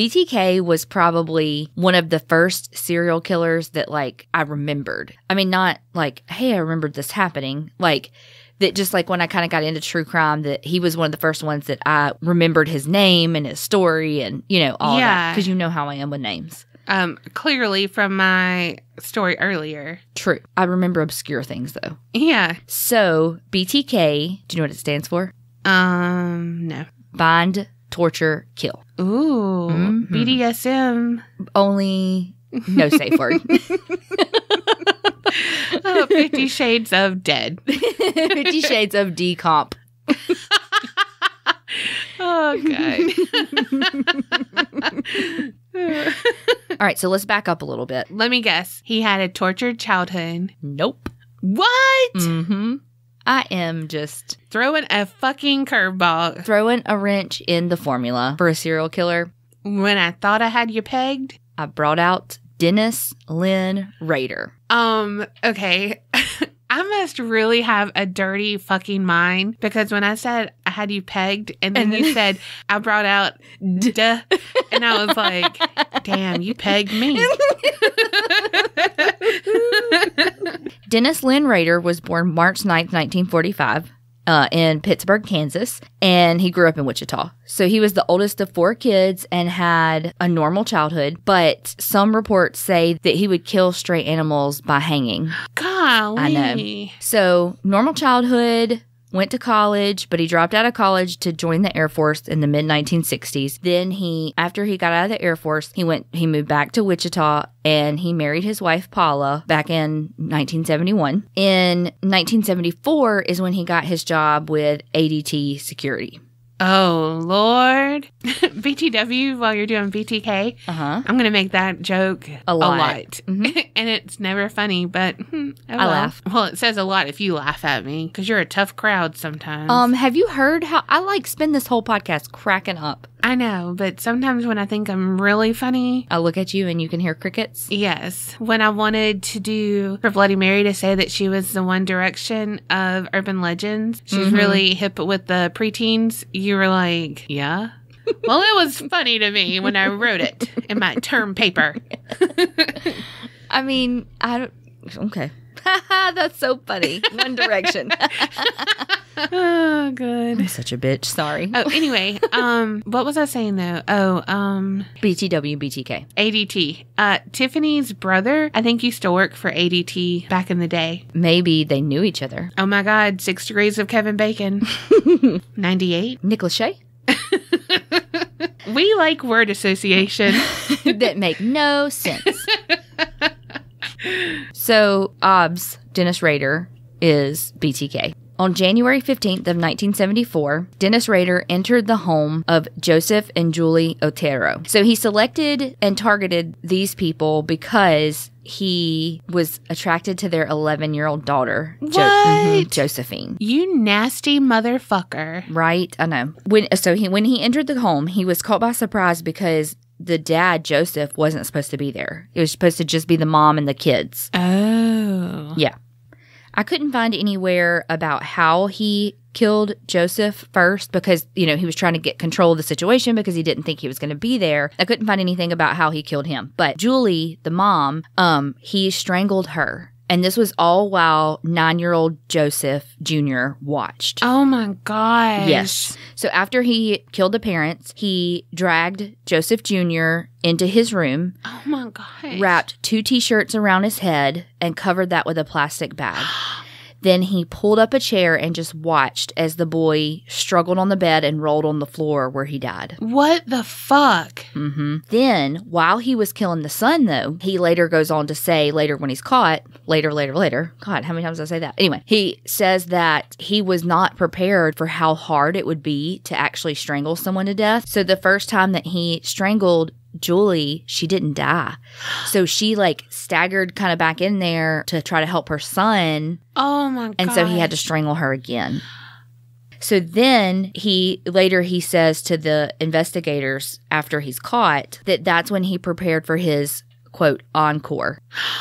T K was probably one of the first serial killers that, like, I remembered. I mean, not like, hey, I remembered this happening. Like, that just, like, when I kind of got into true crime, that he was one of the first ones that I remembered his name and his story and, you know, all yeah. that. Because you know how I am with names. Um, clearly from my story earlier. True. I remember obscure things, though. Yeah. So, B T K, do you know what it stands for? Um, no. Bind, torture, kill. Ooh, mm-hmm. B D S M. Only no safe word. Oh, fifty Shades of Dead. fifty Shades of Decomp. Oh, God. All right, so let's back up a little bit. Let me guess. He had a tortured childhood. Nope. What? Mm-hmm. I am just throwing a fucking curveball. Throwing a wrench in the formula for a serial killer. When I thought I had you pegged, I brought out Dennis Lynn Rader. Um, okay. I must really have a dirty fucking mind because when I said I had you pegged and then you said I brought out duh and I was like, damn, you pegged me. Dennis Lynn Rader was born March ninth, nineteen forty-five uh, in Pittsburgh, Kansas, and he grew up in Wichita. So he was the oldest of four kids and had a normal childhood, but some reports say that he would kill stray animals by hanging. Golly. I know. So normal childhood, went to college, but he dropped out of college to join the Air Force in the mid nineteen sixties. Then he, after he got out of the Air Force, he went, he moved back to Wichita and he married his wife, Paula, back in nineteen seventy-one. In nineteen seventy-four is when he got his job with A D T Security. Oh, Lord. B T W while you're doing B T K. Uh-huh. I'm going to make that joke a lot. A lot. Mm-hmm. And it's never funny, but hmm, oh I well. laugh. Well, it says a lot if you laugh at me because you're a tough crowd sometimes. Um, have you heard how I like spend this whole podcast cracking up? I know, but sometimes when I think I'm really funny, I look at you and you can hear crickets. Yes. When I wanted to do for Bloody Mary to say that she was the One Direction of urban legends, she's mm-hmm. really hip with the preteens, you were like, yeah. Well, it was funny to me when I wrote it in my term paper. I mean, I don't, okay. That's so funny. One Direction. Oh, good. I'm such a bitch. Sorry. Oh, anyway, um, what was I saying though? Oh, um, B T W, B T K, A D T. Uh, Tiffany's brother, I think, used to work for A D T back in the day. Maybe they knew each other. Oh my God, Six Degrees of Kevin Bacon. ninety-eight. Nick Lachey. We like word association that make no sense. So, O B S, Dennis Rader, is B T K. On January fifteenth of nineteen seventy-four, Dennis Rader entered the home of Joseph and Julie Otero. So he selected and targeted these people because he was attracted to their eleven-year-old daughter, jo mm-hmm, Josephine. You nasty motherfucker. Right? I know. When, so he, when he entered the home, he was caught by surprise because the dad, Joseph, wasn't supposed to be there. It was supposed to just be the mom and the kids. Oh. Yeah. I couldn't find anywhere about how he killed Joseph first because, you know, he was trying to get control of the situation because he didn't think he was going to be there. I couldn't find anything about how he killed him. But Julie, the mom, um, he strangled her. And this was all while nine-year-old Joseph Junior watched. Oh, my gosh. Yes. So after he killed the parents, he dragged Joseph Junior into his room. Oh, my gosh. Wrapped two T-shirts around his head and covered that with a plastic bag. Then he pulled up a chair and just watched as the boy struggled on the bed and rolled on the floor where he died. What the fuck? Mm-hmm. Then, while he was killing the son, though, he later goes on to say, later when he's caught, later, later, later. God, how many times did I say that? Anyway, he says that he was not prepared for how hard it would be to actually strangle someone to death. So the first time that he strangled Julie, she didn't die. So she like staggered kind of back in there to try to help her son. Oh my God. And so he had to strangle her again. So then he later he says to the investigators after he's caught that that's when he prepared for his quote encore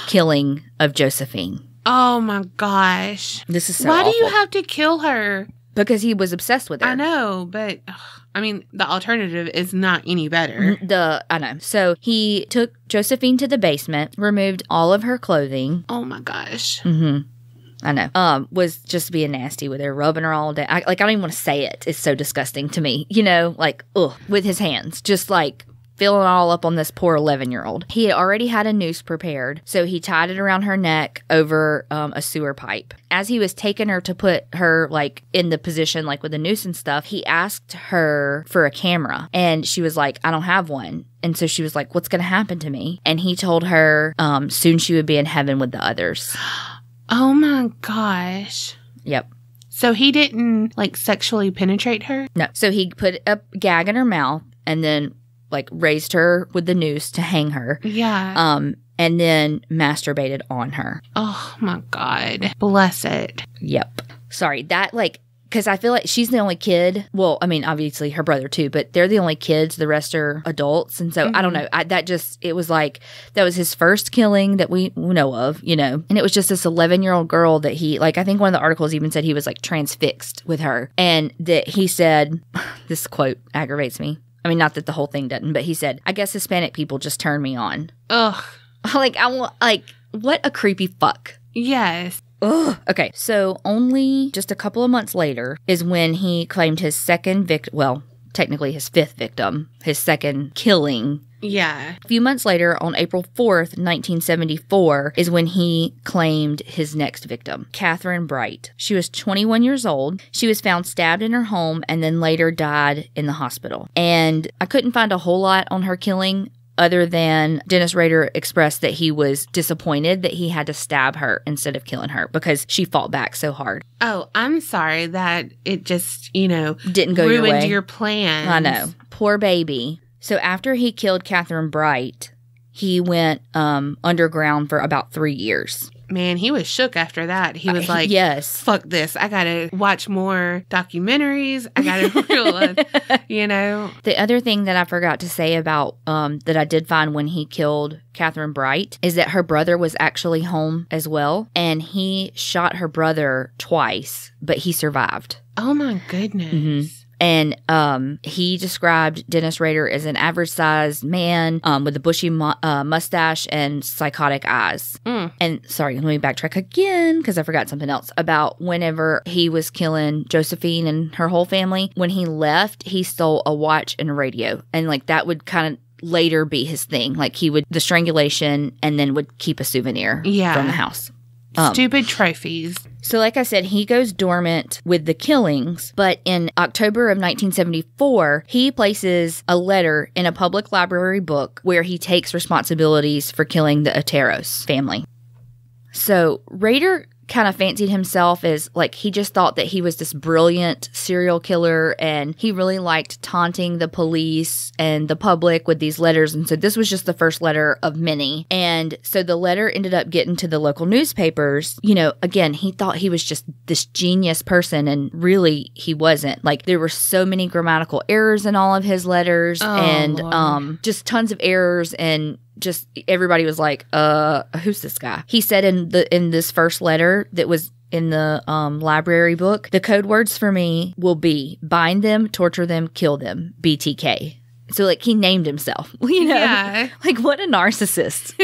killing of Josephine. Oh my gosh. This is so Why awful. do you have to kill her? Because he was obsessed with her. I know, but ugh, I mean, the alternative is not any better. The I know. So he took Josephine to the basement, removed all of her clothing. Oh my gosh. Mm-hmm. I know. Um, was just being nasty with her, rubbing her all day. I, like I don't even want to say it. It's so disgusting to me. You know, like ugh, with his hands, just like filling all up on this poor eleven-year-old. He had already had a noose prepared, so he tied it around her neck over um, a sewer pipe. As he was taking her to put her, like, in the position, like, with the noose and stuff, he asked her for a camera, and she was like, I don't have one. And so she was like, what's going to happen to me? And he told her um, soon she would be in heaven with the others. Oh, my gosh. Yep. So he didn't, like, sexually penetrate her? No. So he put a gag in her mouth and then like raised her with the noose to hang her. Yeah. Um, and then masturbated on her. Oh my God. Bless it. Yep. Sorry. That like, cause I feel like she's the only kid. Well, I mean, obviously her brother too, but they're the only kids. The rest are adults. And so mm-hmm. I don't know. I, that just, it was like, that was his first killing that we know of, you know, and it was just this eleven year old girl that he, like, I think one of the articles even said he was like transfixed with her and that he said, this quote aggravates me. I mean, not that the whole thing doesn't, but he said, I guess Hispanic people just turn me on. Ugh. Like, I want, like, what a creepy fuck. Yes. Ugh. Okay. So only just a couple of months later is when he claimed his second victim, well, technically his fifth victim, his second killing. Yeah. A few months later, on April fourth, nineteen seventy-four, is when he claimed his next victim, Catherine Bright. She was twenty-one years old. She was found stabbed in her home and then later died in the hospital. And I couldn't find a whole lot on her killing other than Dennis Rader expressed that he was disappointed that he had to stab her instead of killing her because she fought back so hard. Oh, I'm sorry that it just, you know, didn't go your way. Ruined your plans. I know. Poor baby. So after he killed Catherine Bright, he went um, underground for about three years. Man, he was shook after that. He was like, yes. Fuck this. I got to watch more documentaries. I got to realize, you know. The other thing that I forgot to say about um, that I did find when he killed Catherine Bright is that her brother was actually home as well. And he shot her brother twice, but he survived. Oh, my goodness. Mm-hmm. And um, he described Dennis Rader as an average-sized man um, with a bushy mu uh, mustache and psychotic eyes. Mm. And, sorry, let me backtrack again because I forgot something else about whenever he was killing Josephine and her whole family. When he left, he stole a watch and a radio. And, like, that would kind of later be his thing. Like, he would – the strangulation and then would keep a souvenir yeah. from the house. Um, Stupid trophies. So like I said, he goes dormant with the killings, but in October of nineteen seventy-four, he places a letter in a public library book where he takes responsibilities for killing the Oteros family. So Rader kind of fancied himself as, like, he just thought that he was this brilliant serial killer, and he really liked taunting the police and the public with these letters. And so this was just the first letter of many. And so the letter ended up getting to the local newspapers. You know, again, he thought he was just this genius person, and really he wasn't. Like, there were so many grammatical errors in all of his letters, oh, and Lord. um just tons of errors, and just everybody was like, uh, who's this guy? He said in the in this first letter that was in the um, library book, the code words for me will be bind them, torture them, kill them, B T K. So, like, he named himself, you know? Yeah. Like, what a narcissist.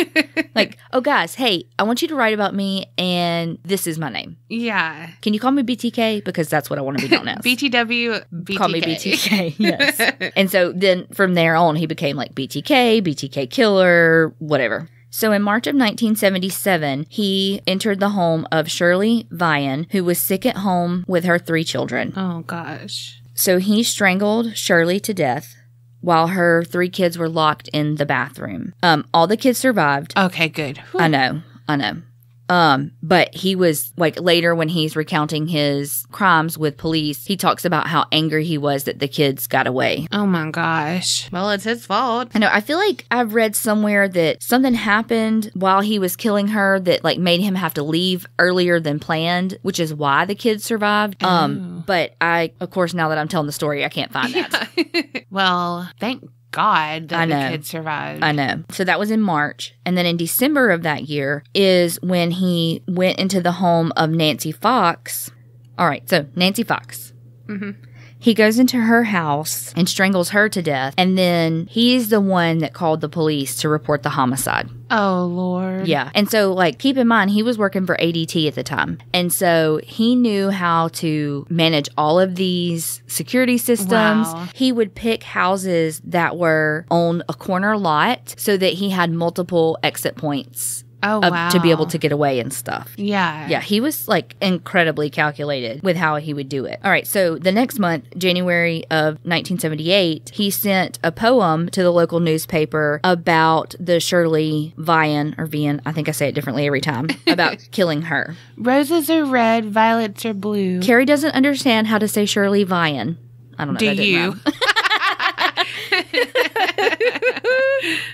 Like, oh, guys, hey, I want you to write about me, and this is my name. Yeah. Can you call me B T K? Because that's what I want to be known as. B T W, B T K. Call me B T K, yes. And so then from there on, he became, like, B T K, B T K killer, whatever. So in March of nineteen seventy-seven, he entered the home of Shirley Vian, who was sick at home with her three children. Oh, gosh. So he strangled Shirley to death while her three kids were locked in the bathroom. Um, all the kids survived. Okay, good. Whew. I know, I know. Um, but he was, like, later when he's recounting his crimes with police, he talks about how angry he was that the kids got away. Oh, my gosh. Well, it's his fault. I know. I feel like I've read somewhere that something happened while he was killing her that, like, made him have to leave earlier than planned, which is why the kids survived. Um, oh. But I, of course, now that I'm telling the story, I can't find that. Yeah. Well, thank God that the kid survived. I know. So that was in March. And then in December of that year is when he went into the home of Nancy Fox. All right. So Nancy Fox. Mm-hmm. He goes into her house and strangles her to death. And then he's the one that called the police to report the homicide. Oh, Lord. Yeah. And so, like, keep in mind, he was working for A D T at the time. And so he knew how to manage all of these security systems. Wow. He would pick houses that were on a corner lot so that he had multiple exit points. Oh, wow. To be able to get away and stuff. Yeah. Yeah, he was, like, incredibly calculated with how he would do it. All right, so the next month, January of nineteen seventy-eight, he sent a poem to the local newspaper about the Shirley Vian, or Vian, I think I say it differently every time, about killing her. Roses are red, violets are blue. Carrie doesn't understand how to say Shirley Vian. I don't know. Do if I did you?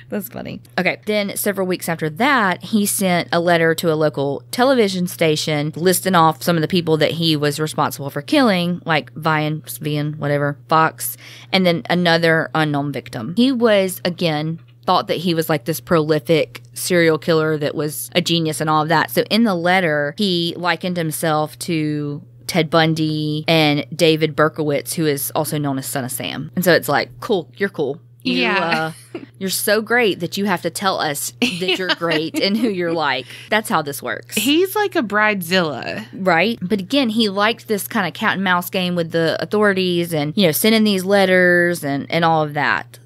That's funny. Okay. Then several weeks after that, he sent a letter to a local television station listing off some of the people that he was responsible for killing, like Vian, Vian, whatever, Fox, and then another unknown victim. He was, again, thought that he was, like, this prolific serial killer that was a genius and all of that. So in the letter, he likened himself to Ted Bundy and David Berkowitz, who is also known as Son of Sam. And so it's like, cool, you're cool. You, yeah. uh, you're so great that you have to tell us that you're great and who you're like. That's how this works. He's like a bridezilla. Right? But again, he liked this kind of cat and mouse game with the authorities and, you know, sending these letters and, and all of that.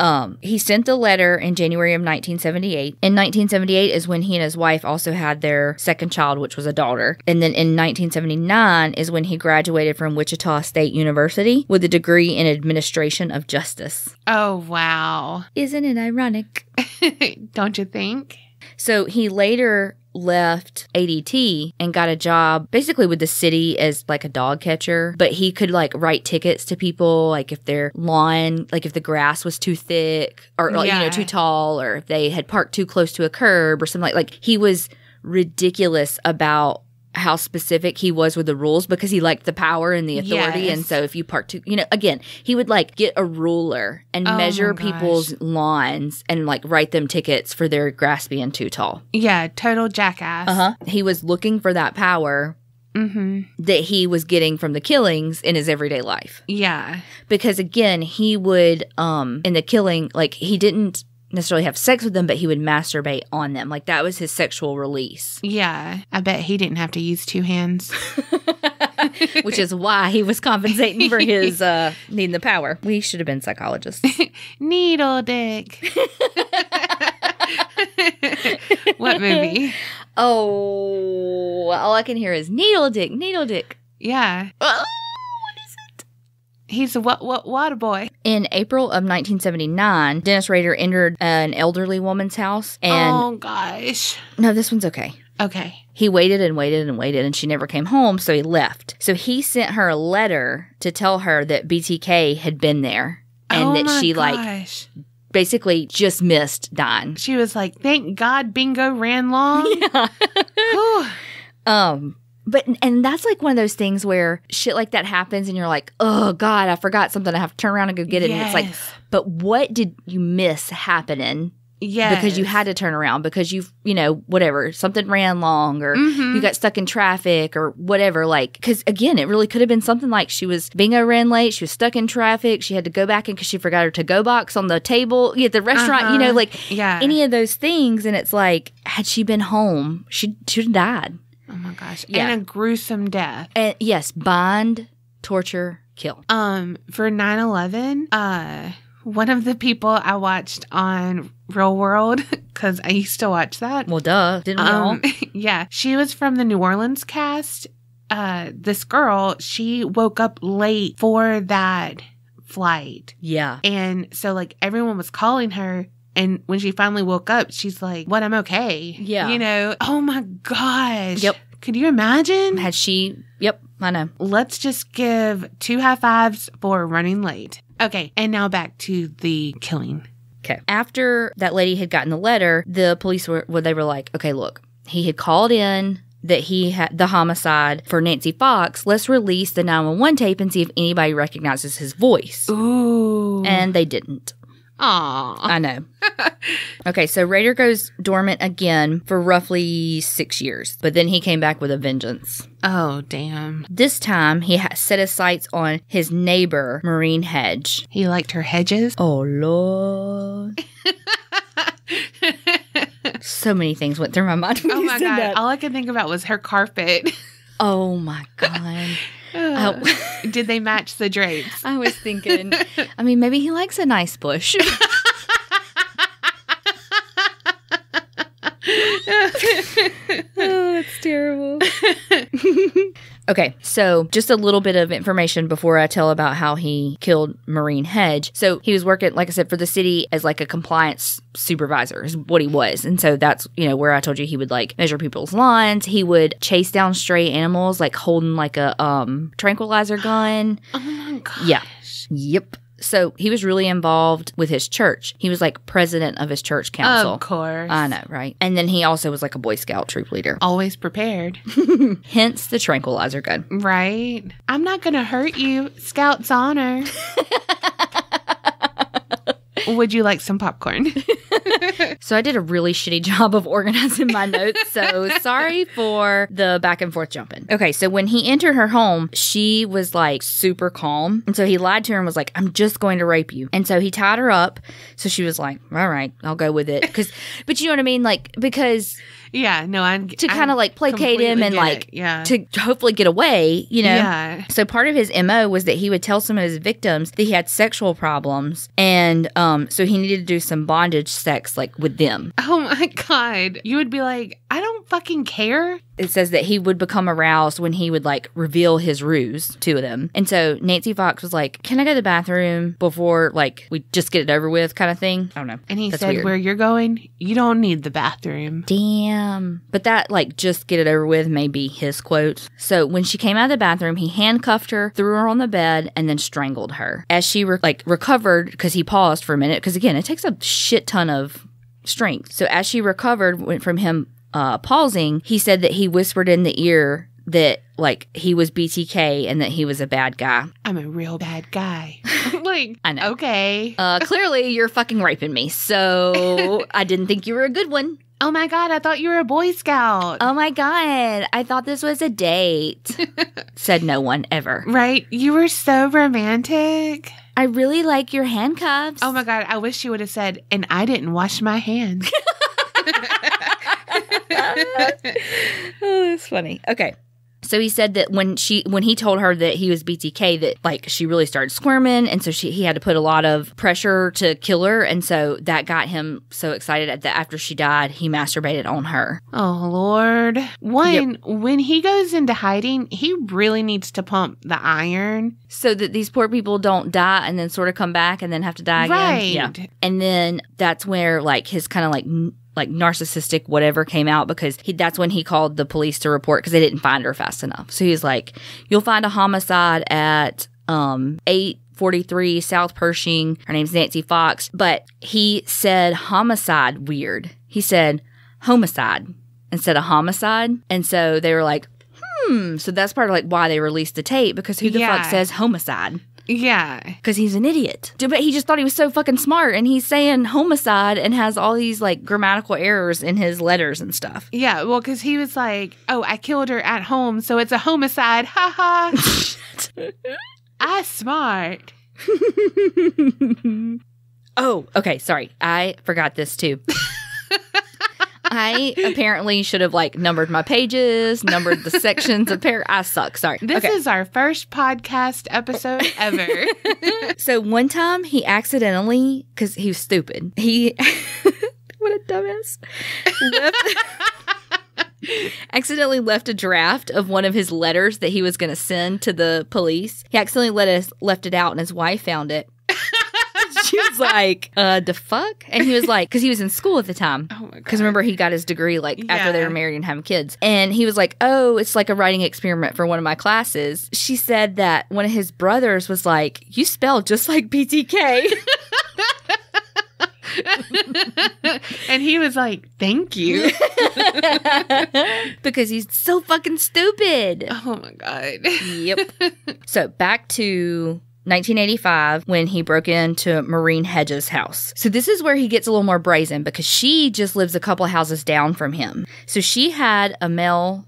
Um, he sent the letter in January of nineteen seventy-eight. In nineteen seventy-eight is when he and his wife also had their second child, which was a daughter. And then in nineteen seventy-nine is when he graduated from Wichita State University with a degree in administration of justice. Oh, wow. Isn't it ironic? Don't you think? So he later left A D T and got a job basically with the city as like a dog catcher, but he could like write tickets to people, like if their lawn, like if the grass was too thick or like, yeah. you know, too tall, or if they had parked too close to a curb or something like like he was ridiculous about how specific he was with the rules because he liked the power and the authority. Yes. And so if you park too, you know, again, he would like get a ruler and oh measure people's lawns and like write them tickets for their grass being too tall. Yeah, total jackass. Uh-huh. He was looking for that power mm-hmm. that he was getting from the killings in his everyday life. Yeah. Because again, he would, um, in the killing, like he didn't necessarily have sex with them, but he would masturbate on them. Like, that was his sexual release. Yeah. I bet he didn't have to use two hands. Which is why he was compensating for his uh, needing the power. We should have been psychologists. Needle dick. What movie? Oh, all I can hear is needle dick, needle dick. Yeah. Oh. He's a what, what, what a boy. In April of nineteen seventy-nine, Dennis Rader entered an elderly woman's house. And oh, gosh. No, this one's okay. Okay. He waited and waited and waited, and she never came home, so he left. So he sent her a letter to tell her that B T K had been there and oh that she, gosh. like, basically just missed dying. She was like, thank God bingo ran long. Yeah. um. But, and that's like one of those things where shit like that happens and you're like, oh, God, I forgot something. I have to turn around and go get it. Yes. And it's like, but what did you miss happening? Yeah. Because you had to turn around because you've, you know, whatever, something ran long or mm-hmm. you got stuck in traffic or whatever. Like, because again, it really could have been something like she was, bingo ran late, she was stuck in traffic, she had to go back in because she forgot her to-go box on the table at the restaurant, uh-huh. you know, like yeah. any of those things. And it's like, had she been home, she should have died. Oh, my gosh. Yeah. And a gruesome death. And yes. Bind, torture, kill. Um, for nine eleven, uh, one of the people I watched on Real World, because I used to watch that. Well, duh. Didn't we um, all? Yeah. She was from the New Orleans cast. Uh, this girl, she woke up late for that flight. Yeah. And so, like, everyone was calling her. And when she finally woke up, she's like, what, I'm okay. Yeah. You know, oh my gosh. Yep. Could you imagine? Had she, yep, I know. Let's just give two high fives for running late. Okay. And now back to the killing. Okay. After that lady had gotten the letter, the police were, well, they were like, okay, look, he had called in that he had the homicide for Nancy Fox. Let's release the nine one one tape and see if anybody recognizes his voice. Ooh. And they didn't. Aww. I know. Okay, so Rader goes dormant again for roughly six years, but then he came back with a vengeance. Oh, damn. This time, he ha set his sights on his neighbor, Maureen Hedge. He liked her hedges? Oh, Lord. So many things went through my mind. Oh, my God. That. All I could think about was her carpet. Oh, my God. Uh, I, did they match the drapes? I was thinking, I mean, maybe he likes a nice bush. Oh, that's terrible. Okay, so just a little bit of information before I tell about how he killed Maureen Hedge. So he was working, like I said, for the city as like a compliance supervisor is what he was. And so that's, you know, where I told you he would like measure people's lawns. He would chase down stray animals like holding like a um, tranquilizer gun. Oh my gosh. Yeah. Yep. So he was really involved with his church. He was like president of his church council. Of course. I know, right? And then he also was like a Boy Scout troop leader. Always prepared. Hence the tranquilizer gun. Right. I'm not going to hurt you. Scout's honor. Would you like some popcorn? So I did a really shitty job of organizing my notes. So sorry for the back and forth jumping. Okay. So when he entered her home, she was like super calm. And so he lied to her and was like, I'm just going to rape you. And so he tied her up. So she was like, all right, I'll go with it. Cause, but you know what I mean? Like, because Yeah, no, I'm to kind of like placate him and like it. yeah to hopefully get away, you know. Yeah. So part of his M O was that he would tell some of his victims that he had sexual problems, and um, so he needed to do some bondage sex like with them. Oh my God, you would be like, I don't fucking care. It says that he would become aroused when he would like reveal his ruse to them, and so Nancy Fox was like, "Can I go to the bathroom before like we just get it over with?" kind of thing. I don't know. And he That's said, weird. "Where you're going, you don't need the bathroom." Damn. Um, but that, like, just get it over with may be his quote. So when she came out of the bathroom, he handcuffed her, threw her on the bed, and then strangled her. As she, re like, recovered, because he paused for a minute, because, again, it takes a shit ton of strength. So as she recovered went from him uh, pausing, he said that he whispered in the ear that, like, he was B T K and that he was a bad guy. I'm a real bad guy. Like, I know. Okay. Uh, clearly, you're fucking raping me, so I didn't think you were a good one. Oh, my God, I thought you were a Boy Scout. Oh, my God, I thought this was a date, said no one ever. Right? You were so romantic. I really like your handcuffs. Oh, my God, I wish you would have said, and I didn't wash my hands. Oh, that's funny. Okay. So he said that when she when he told her that he was B T K, that like she really started squirming, and so she he had to put a lot of pressure to kill her, and so that got him so excited that after she died, he masturbated on her. Oh Lord! One, yep. When he goes into hiding, he really needs to pump the iron so that these poor people don't die and then sort of come back and then have to die again. Right. Yeah. And then that's where like his kind of like. like narcissistic whatever came out, because he, that's when he called the police to report because they didn't find her fast enough. So he was like, you'll find a homicide at um, eight forty-three South Pershing. Her name's Nancy Fox. But he said homicide weird. He said homicide instead of homicide. And so they were like, hmm. So that's part of like why they released the tape, because who the yeah. fuck says homicide? Yeah. Because he's an idiot. Dude, but he just thought he was so fucking smart, and he's saying homicide and has all these, like, grammatical errors in his letters and stuff. Yeah, well, because he was like, oh, I killed her at home, so it's a homicide. Ha ha. I smart. Oh, okay, sorry. I forgot this, too. I apparently should have, like, numbered my pages, numbered the sections of pair. I suck. Sorry. This okay. is our first podcast episode ever. So one time he accidentally, because he was stupid, he, what a dumbass, left, accidentally left a draft of one of his letters that he was going to send to the police. He accidentally let us, left it out, and his wife found it. She was like, uh, the fuck? And he was like, because he was in school at the time. Oh, my God. Because remember, he got his degree, like, yeah. after they were married and having kids. And he was like, oh, it's like a writing experiment for one of my classes. She said that one of his brothers was like, you spell just like B T K. And he was like, thank you. Because he's so fucking stupid. Oh, my God. Yep. So, back to... nineteen eighty-five, when he broke into Maureen Hedges' house. So this is where he gets a little more brazen, because she just lives a couple houses down from him. So she had a male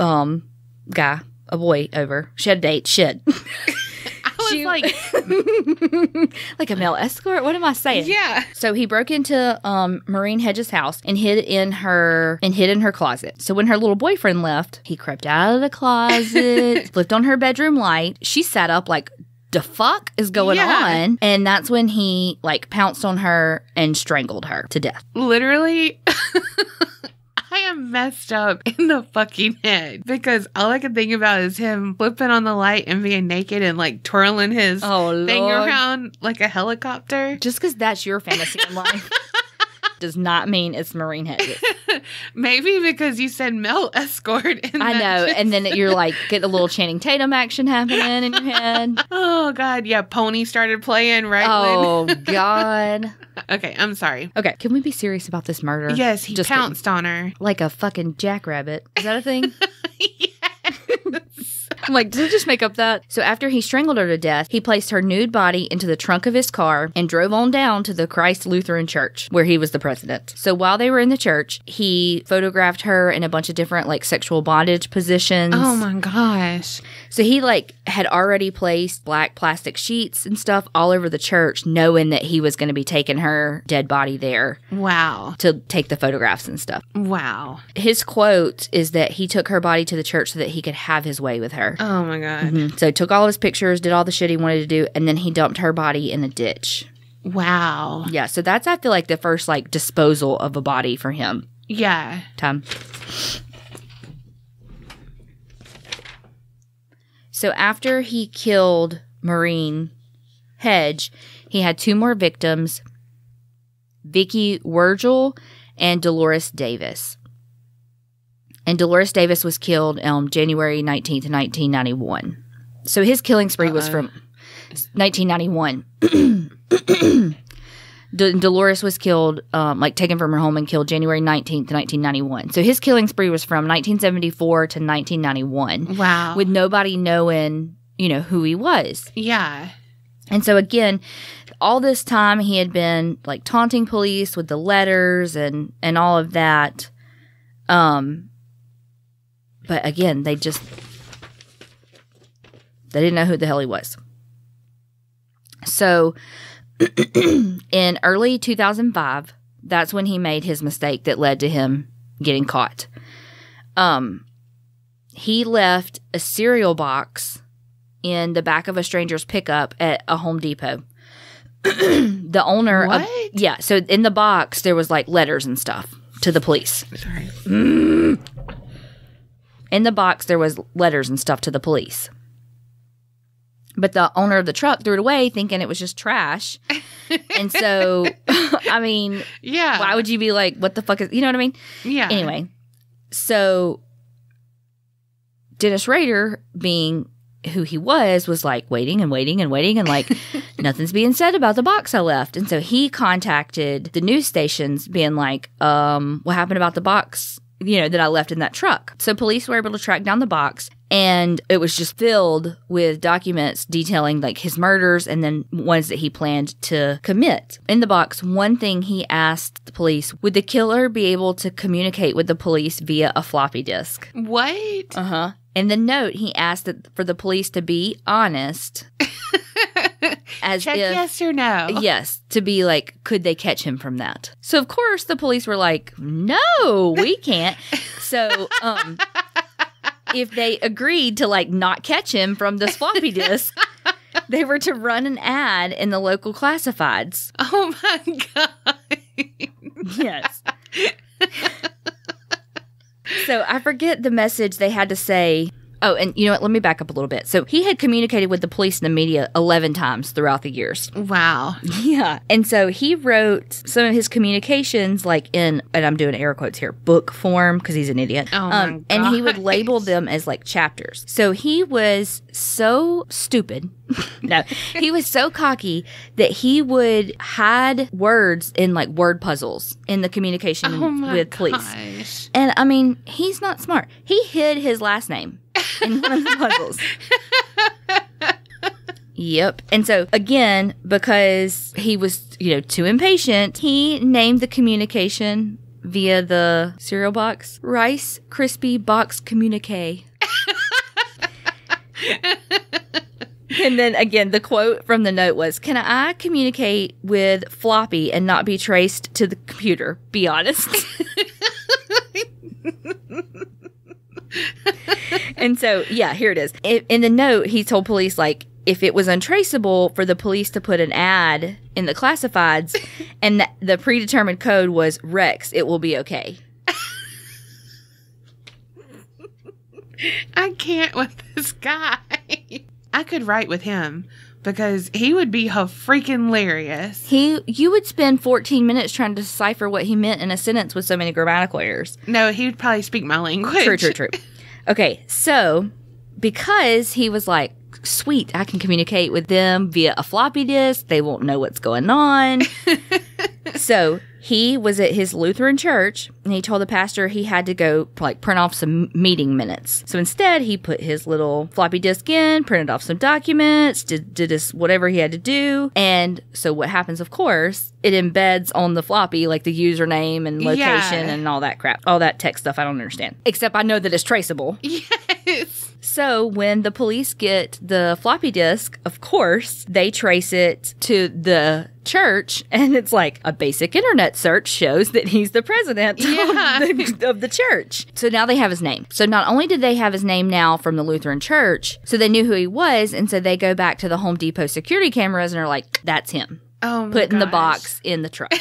um, guy, a boy, over. She had a date. Shit. I was she, like... like a male escort? What am I saying? Yeah. So he broke into um, Maureen Hedges' house and hid in her and hid in her closet. So when her little boyfriend left, he crept out of the closet, flipped on her bedroom light. She sat up like, the fuck is going yeah. on? And that's when he like pounced on her and strangled her to death. Literally... I am messed up in the fucking head, because all I can think about is him flipping on the light and being naked and like twirling his oh, thing Lord. around like a helicopter. Just because that's your fantasy in life does not mean it's Maureen Hedges. Maybe because you said male escort. And I know. Just... and then you're like, get a little Channing Tatum action happening in your head. Oh, God. Yeah. Pony started playing, right? Oh, when... God. Okay. I'm sorry. Okay. Can we be serious about this murder? Yes. He just pounced kidding. on her. Like a fucking jackrabbit. Is that a thing? Yes. I'm like, did I just make up that? So after he strangled her to death, he placed her nude body into the trunk of his car and drove on down to the Christ Lutheran Church, where he was the president. So while they were in the church, he photographed her in a bunch of different, like, sexual bondage positions. Oh, my gosh. So he, like, had already placed black plastic sheets and stuff all over the church, knowing that he was going to be taking her dead body there. Wow. To take the photographs and stuff. Wow. His quote is that he took her body to the church so that he could have his way with her. Oh, my God. Mm-hmm. So he took all his pictures, did all the shit he wanted to do, and then he dumped her body in a ditch. Wow. Yeah, so that's, I feel like, the first, like, disposal of a body for him. Yeah. Time. So after he killed Maureen Hedge, he had two more victims, Vicki Wergel and Dolores Davis. And Dolores Davis was killed on um, January nineteenth, nineteen ninety-one. So his killing spree Uh-oh. was from nineteen ninety-one. D Dolores was killed, um, like taken from her home and killed January nineteenth, nineteen ninety-one. So his killing spree was from nineteen seventy-four to nineteen ninety-one. Wow. With nobody knowing, you know, who he was. Yeah. And so again, all this time he had been like taunting police with the letters and, and all of that. Um, but again, they just, they didn't know who the hell he was. So in early two thousand five, that's when he made his mistake that led to him getting caught. Um, he left a cereal box in the back of a stranger's pickup at a Home Depot. The owner... What? Of, yeah, so in the box, there was like letters and stuff to the police. Sorry. Mm. In the box, there was letters and stuff to the police. But the owner of the truck threw it away thinking it was just trash. And so, I mean, yeah. Why would you be like, what the fuck is, you know what I mean? Yeah. Anyway, so Dennis Rader, being who he was, was like waiting and waiting and waiting and like nothing's being said about the box I left. And so he contacted the news stations being like, um, what happened about the box, you know, that I left in that truck? So police were able to track down the box. And it was just filled with documents detailing, like, his murders and then ones that he planned to commit. In the box, one thing he asked the police, would the killer be able to communicate with the police via a floppy disk? What? Uh-huh. In the note, he asked that for the police to be honest. As Check if, yes or no. Yes. To be like, could they catch him from that? So, of course, the police were like, no, we can't. So, um... if they agreed to, like, not catch him from this floppy disk, they were to run an ad in the local classifieds. Oh, my God. Yes. So I forget the message they had to say. Oh, and you know what? Let me back up a little bit. So he had communicated with the police and the media eleven times throughout the years. Wow. Yeah. And so he wrote some of his communications, like in, and I'm doing air quotes here, book form, because he's an idiot. Oh, um, my God. And he would label them as like chapters. So he was so stupid. No, he was so cocky that he would hide words in like word puzzles in the communication oh my with police. Gosh. And I mean, he's not smart. He hid his last name in one of the puzzles. Yep. And so, again, because he was, you know, too impatient, he named the communication via the cereal box Rice Krispie Box Communique. And then, again, the quote from the note was, can I communicate with floppy and not be traced to the computer? Be honest. And so, yeah, here it is. In, in the note, he told police, like, if it was untraceable for the police to put an ad in the classifieds and th the predetermined code was Rex, it will be okay. I can't with this guy. I could write with him because he would be freaking hilarious. He, you would spend fourteen minutes trying to decipher what he meant in a sentence with so many grammatical errors. No, he would probably speak my language. True, true, true. Okay, so because he was like, sweet, I can communicate with them via a floppy disk. They won't know what's going on. So He was at his Lutheran church, and he told the pastor he had to go, like, print off some meeting minutes. So instead, he put his little floppy disk in, printed off some documents, did, did his whatever he had to do. And so what happens, of course, it embeds on the floppy, like, the username and location yeah. and all that crap. All that tech stuff I don't understand. Except I know that it's traceable. Yes. So when the police get the floppy disk, of course, they trace it to the church, and it's like a basic internet search shows that he's the president yeah. of, the, of the church. So now they have his name. So not only did they have his name now from the Lutheran church, so they knew who he was, and so they go back to the Home Depot security cameras and are like, that's him. Oh my Putting gosh. the box in the truck.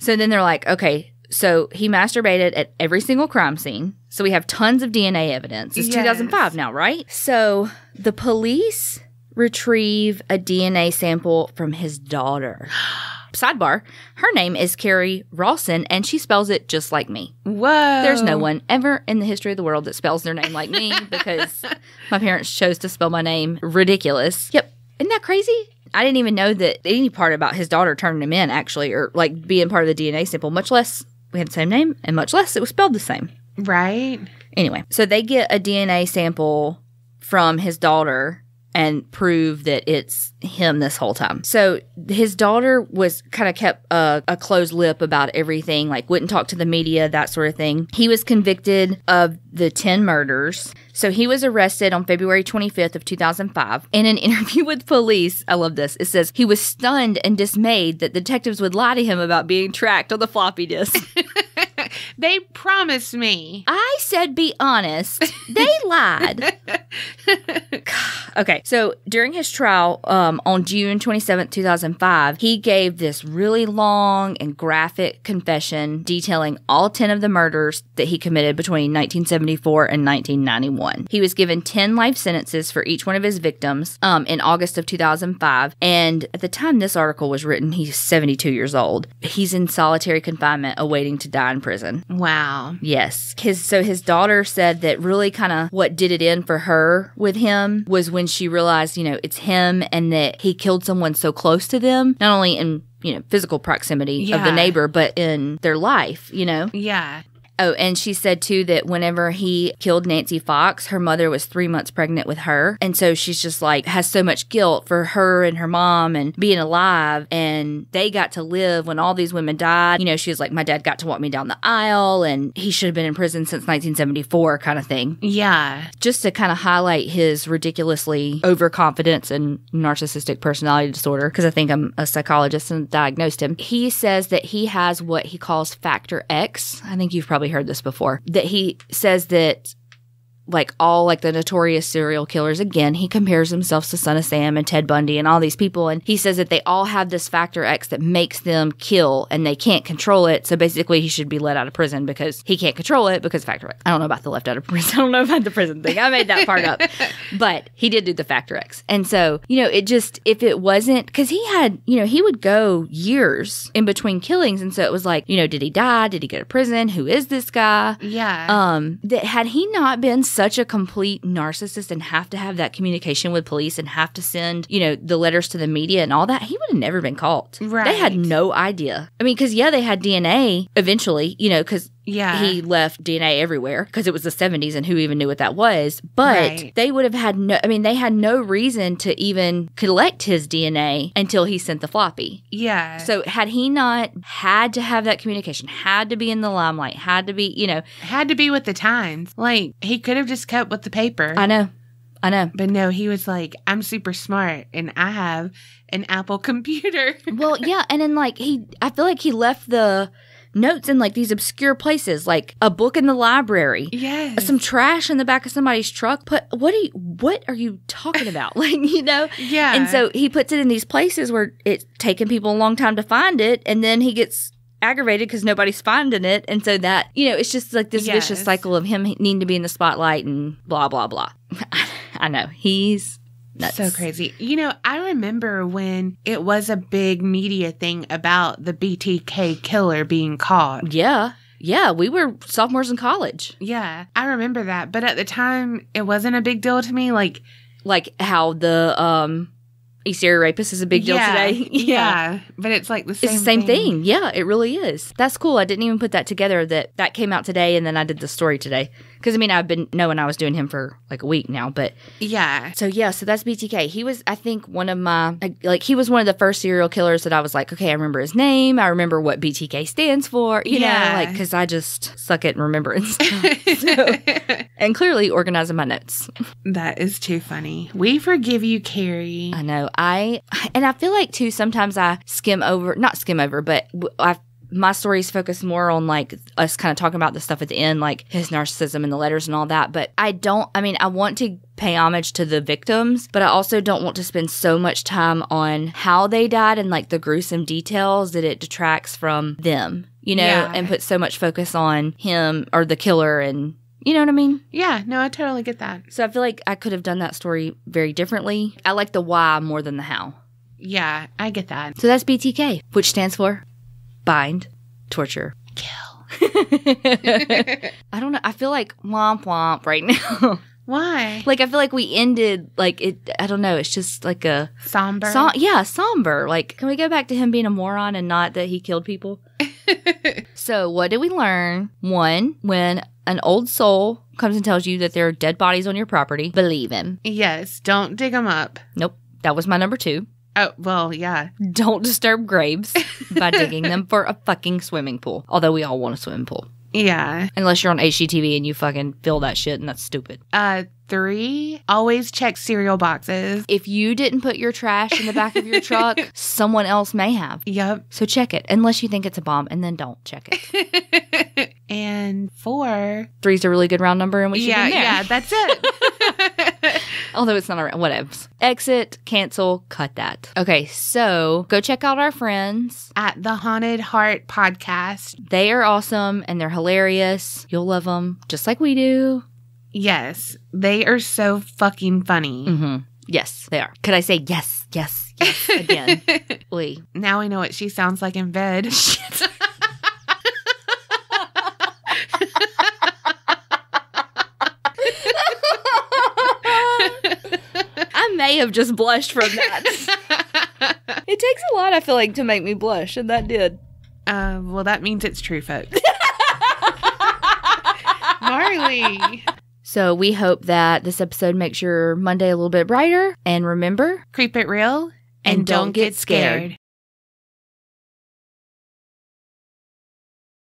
So then they're like, okay, so he masturbated at every single crime scene. So we have tons of D N A evidence. It's yes. two thousand five now, right? So the police retrieve a D N A sample from his daughter. Sidebar, her name is Carrie Rawson, and she spells it just like me. Whoa. There's no one ever in the history of the world that spells their name like me because my parents chose to spell my name ridiculous. Yep. Isn't that crazy? I didn't even know that any part about his daughter turning him in, actually, or like being part of the D N A sample, much less we had the same name, and much less it was spelled the same. Right. Anyway, so they get a D N A sample from his daughter and prove that it's him this whole time. So his daughter was kind of kept a, a closed lip about everything, like wouldn't talk to the media, that sort of thing. He was convicted of the ten murders. So he was arrested on February twenty-fifth of two thousand five. In an interview with police, I love this, it says he was stunned and dismayed that detectives would lie to him about being tracked on the floppy disk. They promised me. I said be honest. They lied. Okay. So during his trial um, on June twenty-seventh, two thousand five, he gave this really long and graphic confession detailing all ten of the murders that he committed between nineteen seventy-four and nineteen ninety-one. He was given ten life sentences for each one of his victims um, in August of two thousand five. And at the time this article was written, he's seventy-two years old. He's in solitary confinement awaiting to die in prison. Wow. Yes. His, so his daughter said that really kind of what did it in for her with him was when she realized, you know, it's him and that he killed someone so close to them, not only in, you know, physical proximity yeah. of the neighbor, but in their life, you know? Yeah. Oh, and she said, too, that whenever he killed Nancy Fox, her mother was three months pregnant with her. And so she's just like, has so much guilt for her and her mom and being alive. And they got to live when all these women died. You know, she was like, my dad got to walk me down the aisle and he should have been in prison since nineteen seventy-four kind of thing. Yeah. Just to kind of highlight his ridiculously overconfidence and narcissistic personality disorder, because I think I'm a psychologist and diagnosed him. He says that he has what he calls factor X. I think you've probably heard this before, that he says that like all like the notorious serial killers, again, he compares himself to Son of Sam and Ted Bundy and all these people, and he says that they all have this factor X that makes them kill and they can't control it. So basically he should be let out of prison because he can't control it because factor X. I don't know about the left out of prison. I don't know about the prison thing. I made that part up. But he did do the factor X. And so, you know, it just, if it wasn't, because he had, you know, he would go years in between killings, and so it was like, you know, did he die? Did he go to prison? Who is this guy? Yeah. Um, that had he not been such a complete narcissist and have to have that communication with police and have to send, you know, the letters to the media and all that, he would have never been caught. Right. They had no idea. I mean, because, yeah, they had D N A eventually, you know, because yeah. he left D N A everywhere because it was the seventies and who even knew what that was. But right. they would have had no, I mean, they had no reason to even collect his D N A until he sent the floppy. Yeah. So had he not had to have that communication, had to be in the limelight, had to be, you know. Had to be with the times. Like, he could have just kept with the paper. I know. I know. But no, he was like, I'm super smart and I have an Apple computer. Well, yeah. And then like he, I feel like he left the notes in like these obscure places, like a book in the library, yes, some trash in the back of somebody's truck. But what are you, what are you talking about? Like, you know, yeah. And so he puts it in these places where it's taken people a long time to find it, and then he gets aggravated because nobody's finding it, and so that, you know, it's just like this yes. vicious cycle of him needing to be in the spotlight and blah blah blah. I know, he's nuts. So crazy. You know, I remember when it was a big media thing about the B T K killer being caught. Yeah. Yeah. We were sophomores in college. Yeah. I remember that. But at the time, it wasn't a big deal to me. Like, like how the um, East Area Rapist is a big deal yeah, today. yeah. yeah. But it's like the same thing. It's the same thing. thing. Yeah, it really is. That's cool. I didn't even put that together that that came out today and then I did the story today. Because, I mean, I've been knowing I was doing him for like a week now, but. Yeah. So, yeah, so that's B T K. He was, I think, one of my, like, he was one of the first serial killers that I was like, okay, I remember his name. I remember what B T K stands for, you yeah. know, like, because I just suck at remembering stuff. so, and clearly organizing my notes. That is too funny. We forgive you, Carrie. I know. I, and I feel like, too, sometimes I skim over, not skim over, but I my stories focus more on, like, us kind of talking about the stuff at the end, like his narcissism and the letters and all that. But I don't, I mean, I want to pay homage to the victims, but I also don't want to spend so much time on how they died and, like, the gruesome details that it detracts from them, you know, yeah. and put so much focus on him or the killer and... You know what I mean? Yeah. No, I totally get that. So I feel like I could have done that story very differently. I like the why more than the how. Yeah, I get that. So that's B T K, which stands for bind, torture, kill. I don't know. I feel like womp womp right now. Why? Like, I feel like we ended, like, it. I don't know. It's just like a... Somber? So yeah, somber. Like, can we go back to him being a moron and not that he killed people? So, what did we learn? One, when an old soul comes and tells you that there are dead bodies on your property, believe him. Yes. Don't dig them up. Nope. That was my number two. Oh, well, yeah. Don't disturb graves by digging them for a fucking swimming pool. Although we all want a swimming pool. Yeah. Unless you're on H G T V and you fucking fill that shit and that's stupid. Uh, three, always check cereal boxes. If you didn't put your trash in the back of your truck, someone else may have. Yep. So check it. Unless you think it's a bomb, and then don't check it. And four. Three's a really good round number and we should yeah, be there. Yeah, that's it. Although it's not a round. Whatevs. Exit, cancel, cut that. Okay, so go check out our friends at the Haunted Heart Podcast. They are awesome and they're hilarious. You'll love them just like we do. Yes, they are so fucking funny. Mm-hmm. Yes, they are. Could I say yes, yes, yes again? Lee. Now I know what she sounds like in bed. Shit. I may have just blushed from that. It takes a lot, I feel like, to make me blush, and that did. Uh, well, that means it's true, folks. Marley. So we hope that this episode makes your Monday a little bit brighter. And remember, creep it real and, and don't, don't get scared. scared.